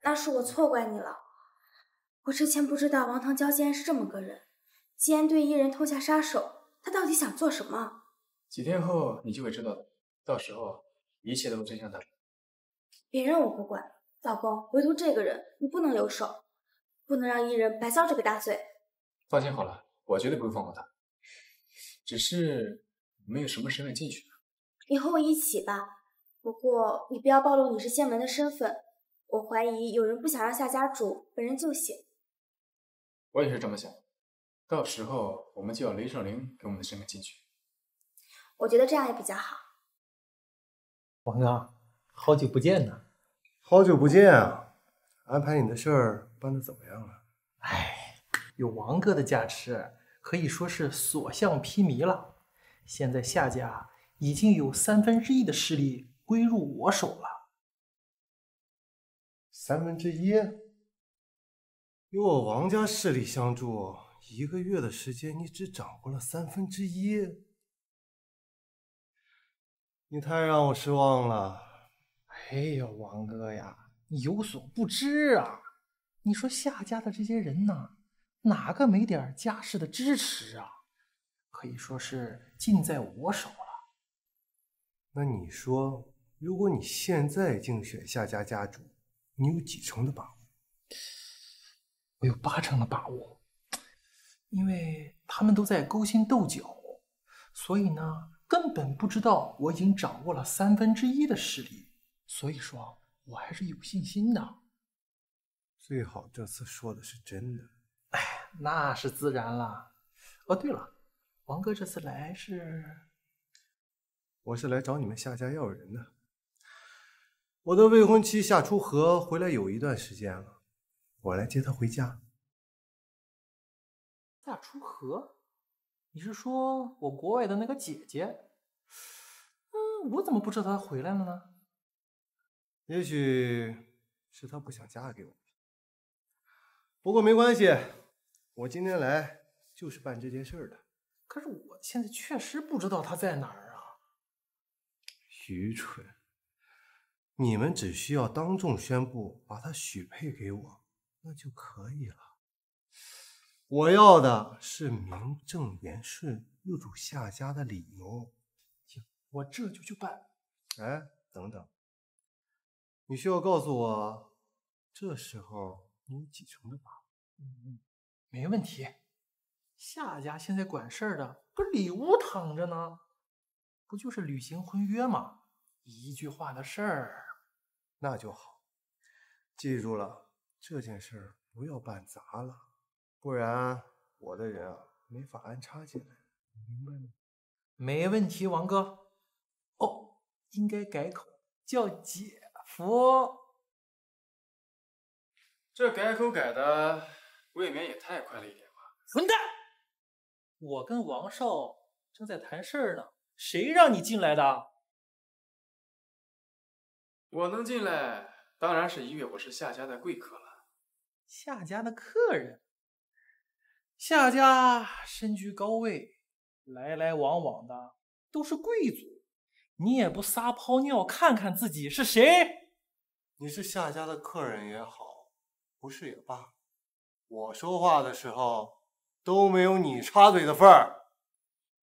那是我错怪你了。我之前不知道王腾蛟竟然是这么个人，竟然对伊人痛下杀手。 他到底想做什么？几天后你就会知道的，到时候一切都是真相大白。别人我不管，老公，唯独这个人你不能留手，不能让伊人白遭这个大罪。放心好了，我绝对不会放过他。只是你们有什么身份进去？你和我一起吧，不过你不要暴露你是仙门的身份。我怀疑有人不想让夏家主本人救血。我也是这么想。 到时候我们就要雷少玲给我们的身份进去，我觉得这样也比较好。王刚，好久不见呢！好久不见啊！安排你的事儿办得怎么样了？哎，有王哥的加持，可以说是所向披靡了。现在夏家已经有三分之一的势力归入我手了。三分之一？有我王家势力相助。 一个月的时间，你只掌握了三分之一，你太让我失望了。哎呀，王哥呀，你有所不知啊！你说夏家的这些人呐，哪个没点家世的支持啊？可以说是尽在我手了。那你说，如果你现在竞选夏家家主，你有几成的把握？我有八成的把握。 因为他们都在勾心斗角，所以呢，根本不知道我已经掌握了三分之一的实力，所以说我还是有信心的。最好这次说的是真的。哎，那是自然了。哦，对了，王哥这次来是……我是来找你们夏家要人的。我的未婚妻夏初荷回来有一段时间了，我来接她回家。 夏初荷，你是说我国外的那个姐姐？嗯，我怎么不知道她回来了呢？也许是她不想嫁给我。不过没关系，我今天来就是办这件事的。可是我现在确实不知道她在哪儿啊！愚蠢！你们只需要当众宣布把她许配给我，那就可以了。 我要的是名正言顺入主夏家的理由。行，我这就去办。哎，等等，你需要告诉我，这时候你有几成的把握？嗯，没问题。夏家现在管事儿的不是李屋躺着呢，不就是履行婚约吗？一句话的事儿。那就好，记住了，这件事不要办砸了，不然我的人啊没法安插进来，明白吗？没问题，王哥。哦，应该改口叫姐夫。这改口改的未免也太快了一点吧？混蛋！我跟王少正在谈事儿呢，谁让你进来的？ 我能进来，当然是因为我是夏家的贵客了。夏家的客人，夏家身居高位，来来往往的都是贵族，你也不撒泡尿看看自己是谁？你是夏家的客人也好，不是也罢，我说话的时候都没有你插嘴的份儿。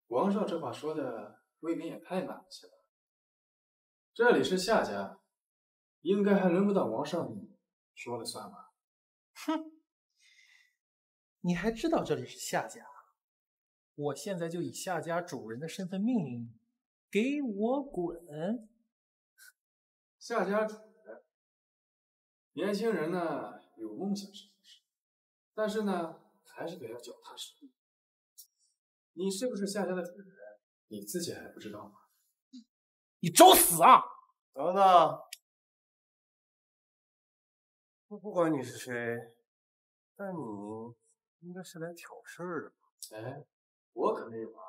王少这话说的未免也太满气了。这里是夏家。 应该还轮不到王少你说了算吧？哼，你还知道这里是夏家？我现在就以夏家主人的身份命令你，给我滚！夏家主人，年轻人呢有梦想是好事，但是呢还是得要脚踏实地。你是不是夏家的主人，你自己还不知道吗？你找死啊！等等。 我不管你是谁，但你应该是来挑事儿的吧？哎，我可没有啊！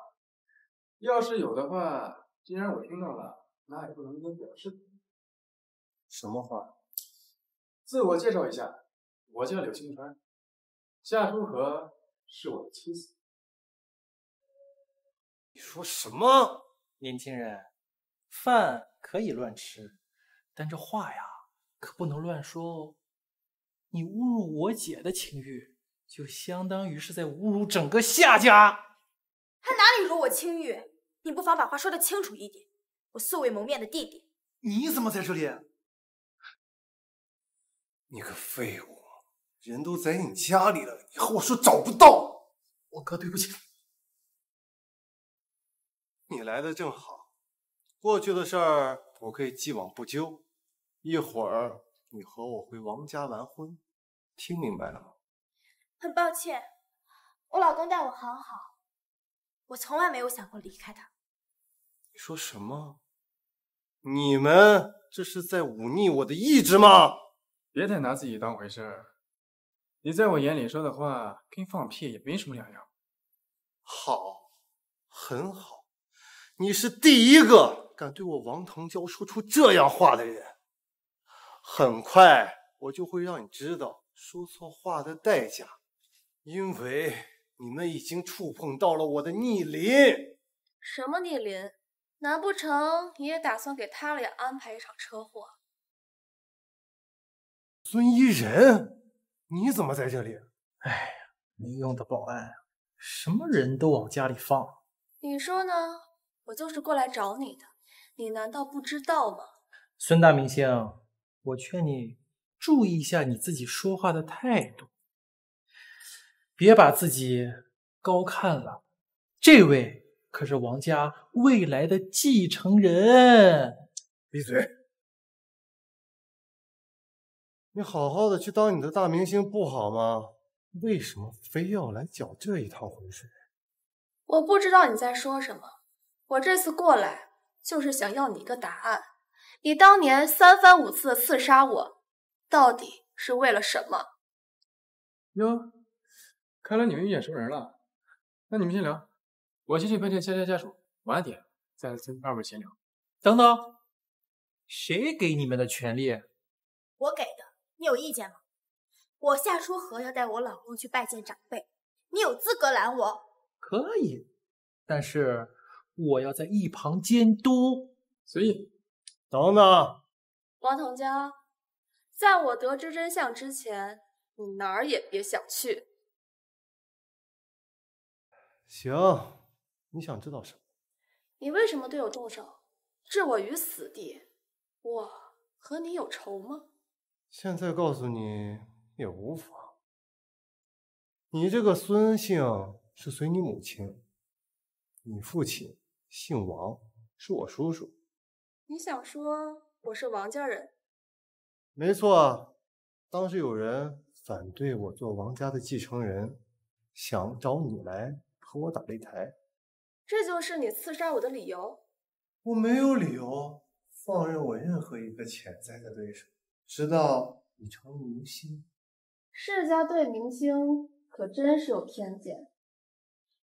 要是有的话，既然我听到了，那也不能跟表示。什么话？自我介绍一下，我叫柳青川，夏书和是我的妻子。你说什么？年轻人，饭可以乱吃，但这话呀，可不能乱说哦。 你侮辱我姐的情欲，就相当于是在侮辱整个夏家。他哪里辱我情欲？你不妨把话说得清楚一点。我素未谋面的弟弟，你怎么在这里？你个废物，人都在你家里了，你和我说找不到。我哥，对不起。你来的正好，过去的事儿我可以既往不咎。一会儿。 你和我回王家完婚，听明白了吗？很抱歉，我老公待我很好，我从来没有想过离开他。你说什么？你们这是在忤逆我的意志吗？别太拿自己当回事儿，你在我眼里说的话跟放屁也没什么两样。好，很好，你是第一个敢对我王腾蛟说出这样话的人。 很快我就会让你知道说错话的代价，因为你们已经触碰到了我的逆鳞。什么逆鳞？难不成你也打算给他俩安排一场车祸？孙伊人，你怎么在这里？哎呀，没用的保安，什么人都往家里放。你说呢？我就是过来找你的，你难道不知道吗？孙大明星。 我劝你注意一下你自己说话的态度，别把自己高看了。这位可是王家未来的继承人。闭嘴！你好好的去当你的大明星不好吗？为什么非要来搅这一趟浑水？我不知道你在说什么。我这次过来就是想要你一个答案。 你当年三番五次的刺杀我，到底是为了什么？哟，看来你们遇见熟人了。那你们先聊，我先去拜见夏家家属，晚点再跟二位闲聊。等等，谁给你们的权利？我给的，你有意见吗？我夏书和要带我老公去拜见长辈，你有资格拦我？可以，但是我要在一旁监督。随意。 等等，王腾蛟，在我得知真相之前，你哪儿也别想去。行，你想知道什么？你为什么对我动手，置我于死地？我和你有仇吗？现在告诉你也无妨。你这个孙姓是随你母亲，你父亲姓王，是我叔叔。你想说我是王家人？没错，当时有人反对我做王家的继承人，想找你来和我打擂台。这就是你刺杀我的理由？我没有理由放任我任何一个潜在的对手，直到你成明星。世家对明星可真是有偏见，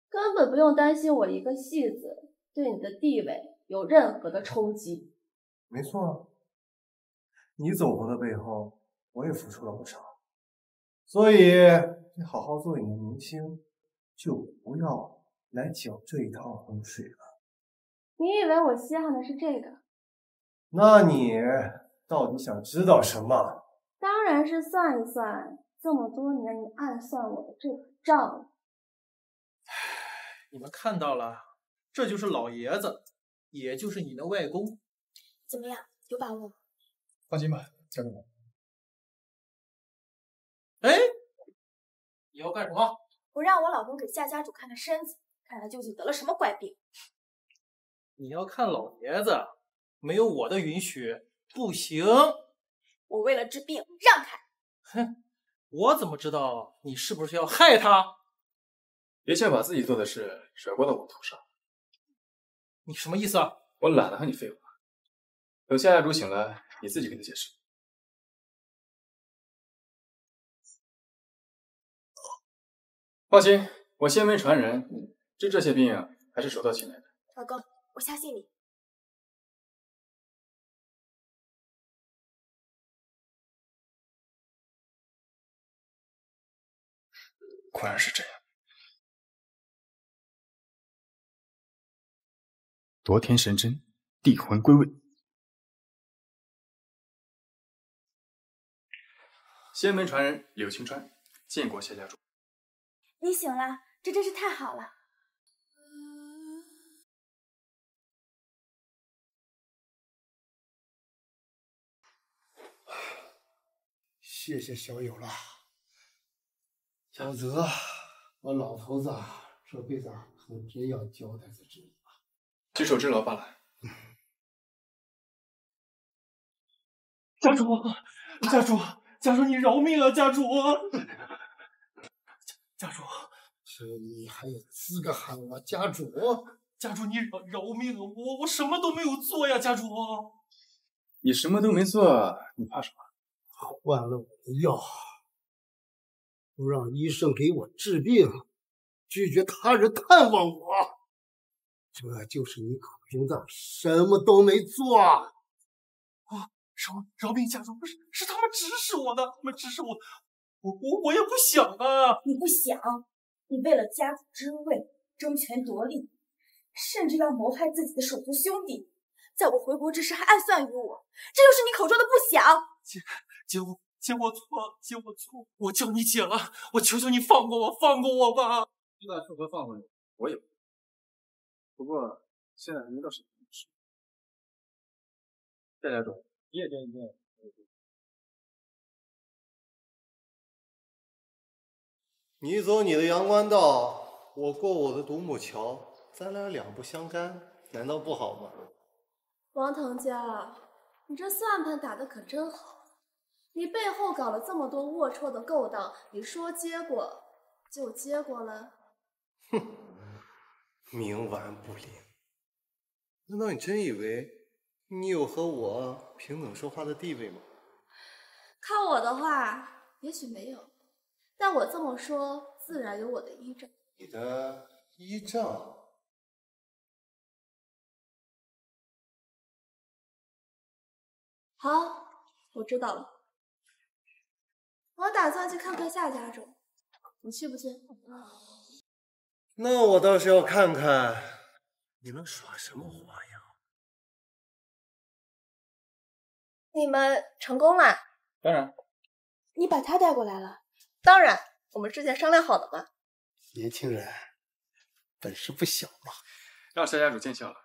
根本不用担心我一个戏子对你的地位有任何的冲击。没错，你走红的背后，我也付出了不少，所以你好好做你的明星，就不要来搅这一趟浑水了。你以为我稀罕的是这个？那你到底想知道什么？当然是算一算这么多年你暗算我的这笔账了。你们看到了，这就是老爷子，也就是你的外公。怎么样，有把握吗？放心吧，交给我。哎，你要干什么？我让我老公给夏家主看看身子，看他究竟得了什么怪病。你要看老爷子？没有我的允许，不行！我为了治病，让开！哼，我怎么知道你是不是要害他？别先把自己做的事甩锅到我头上。你什么意思啊？我懒得和你废话。等夏家主醒来，你自己跟他解释。放心，我先没传人，治这些病啊，还是手到擒来的。老公，我相信你。果然是这样。夺天神针，地魂归位。仙门传人柳青川，见过夏家主。你醒了，这真是太好了。谢谢小友了。小泽，我老头子这辈子可别要交代才知道。举手之劳罢了。家主，家主，家主，你饶命啊！家主，家主，这你还有资格喊我家主？家主，你饶饶命啊！我我什么都没有做呀，家主。你什么都没做，你怕什么？换了我的药。不让医生给我治病，拒绝他人探望我，这就是你口中的什么都没做啊！饶饶命家主，是是他们指使我的，他们指使我，我我我也不想啊！你不想，你为了家族之位争权夺利，甚至要谋害自己的手足兄弟，在我回国之时还暗算于我，这就是你口中的不想。姐姐我。姐，我错，姐，我错，我叫你姐了，我求求你放过我，放过我吧！就算复合放过你，我也不。不过现在还没到审判的时候。夏家主，你也见一见。你走你的阳关道，我过我的独木桥，咱俩两不相干，难道不好吗？王腾家，你这算盘打得可真好。你背后搞了这么多龌龊的勾当，你说结果就结果了？哼，冥顽不灵。难道你真以为你有和我平等说话的地位吗？看我的话，也许没有，但我这么说自然有我的依仗。你的依仗？好，我知道了。我打算去看看夏家主，你去不去？那我倒是要看看你能耍什么花样。你们成功了？当然。你把他带过来了？当然，我们之前商量好的嘛。年轻人，本事不小嘛。让夏家主见笑了。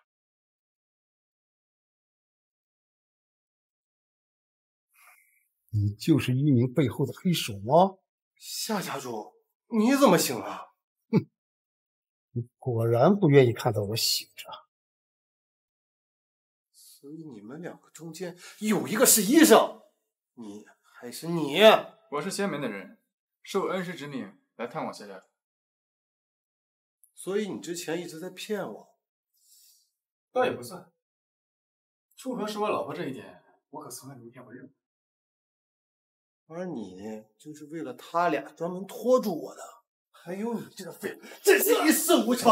你就是一宁背后的黑手吗？夏家主，你怎么醒了？哼，你果然不愿意看到我醒着。所以你们两个中间有一个是医生，你还是你？我是仙门的人，受恩师指令来探望夏家主。所以你之前一直在骗我？倒也不算。 楚河是我老婆，这一点我可从来没骗过任何人。而你就是为了他俩专门拖住我的，还有你这废物，真是一事无成！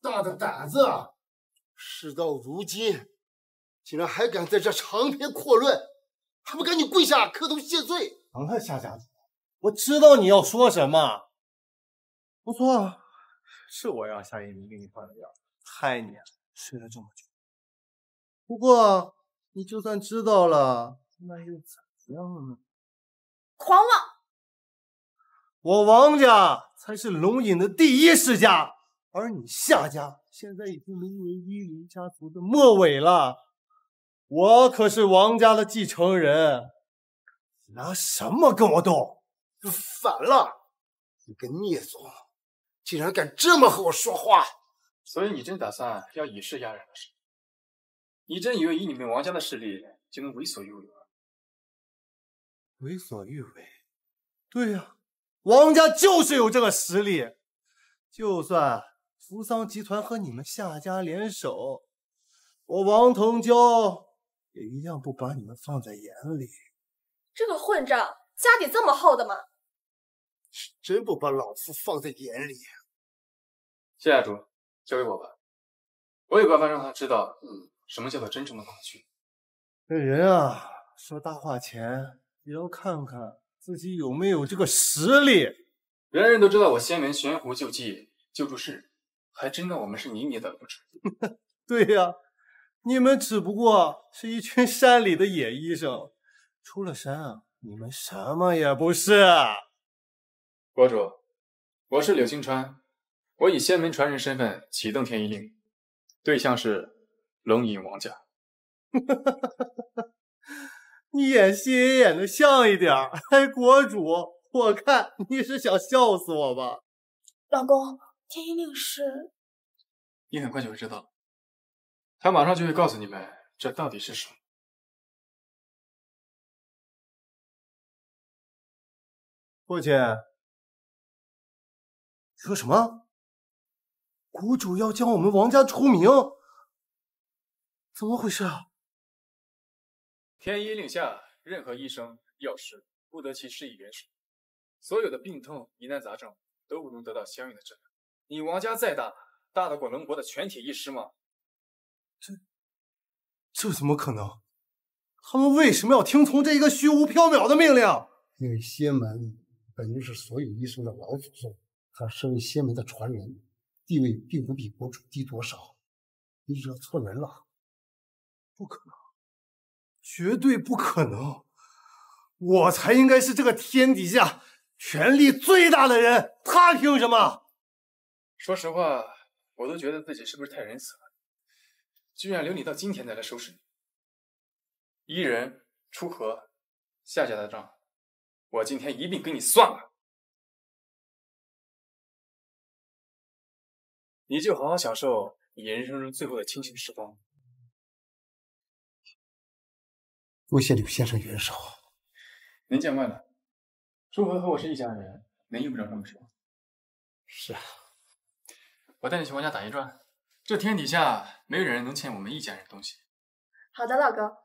大的胆子啊！事到如今，竟然还敢在这长篇阔论，还不赶紧跪下磕头谢罪！尝尝夏家主，我知道你要说什么。不错，是我让夏一鸣给你换的药，害你睡了这么久。 不过，你就算知道了，那又怎样呢？狂妄！我王家才是龙隐的第一世家，而你夏家现在已经沦为医林家族的末尾了。我可是王家的继承人，拿什么跟我斗？反了！你个孽种，竟然敢这么和我说话！所以你真打算要以势压人了是？ 你真以为以你们王家的势力就能为所欲为吗？为所欲为？对呀、啊，王家就是有这个实力。就算扶桑集团和你们夏家联手，我王腾蛟也一样不把你们放在眼里。这个混账，家底这么厚的吗？是真不把老夫放在眼里、啊。谢家主，交给我吧，我有办法让他知道。嗯。 什么叫做真正的恐惧？这人啊，说大话前也要看看自己有没有这个实力。人人都知道我仙门悬壶救济救助世人，还真当我们是泥捏的不成？对呀、啊，你们只不过是一群山里的野医生，出了山啊，你们什么也不是。国主，我是柳青川，我以仙门传人身份启动天一令，对象是。 龙隐王家，你演戏也演得像一点。哎，国主，我看你是想笑死我吧？老公，天一令是……你很快就会知道，他马上就会告诉你们这到底是什么。父亲，说什么？国主要将我们王家除名？ 怎么回事啊？天一令下，任何医生、药师不得其施以援手，所有的病痛、疑难杂症都不能得到相应的治疗。你王家再大，大得过龙国的全体医师吗？这这怎么可能？他们为什么要听从这一个虚无缥缈的命令？因为仙门本就是所有医生的老祖宗，他身为仙门的传人，地位并不比国主低多少。你惹错人了。 不可能，绝对不可能！我才应该是这个天底下权力最大的人，他凭什么？说实话，我都觉得自己是不是太仁慈了，居然留你到今天才来收拾你。伊人、楚河、夏家的账，我今天一并给你算了。你就好好享受你人生中最后的清醒时光。 多谢柳先生援手，您见怪了。楚河和我是一家人，您用不着这么说。是啊，我带你去王家打一转，这天底下没有人能欠我们一家人东西。好的，老公，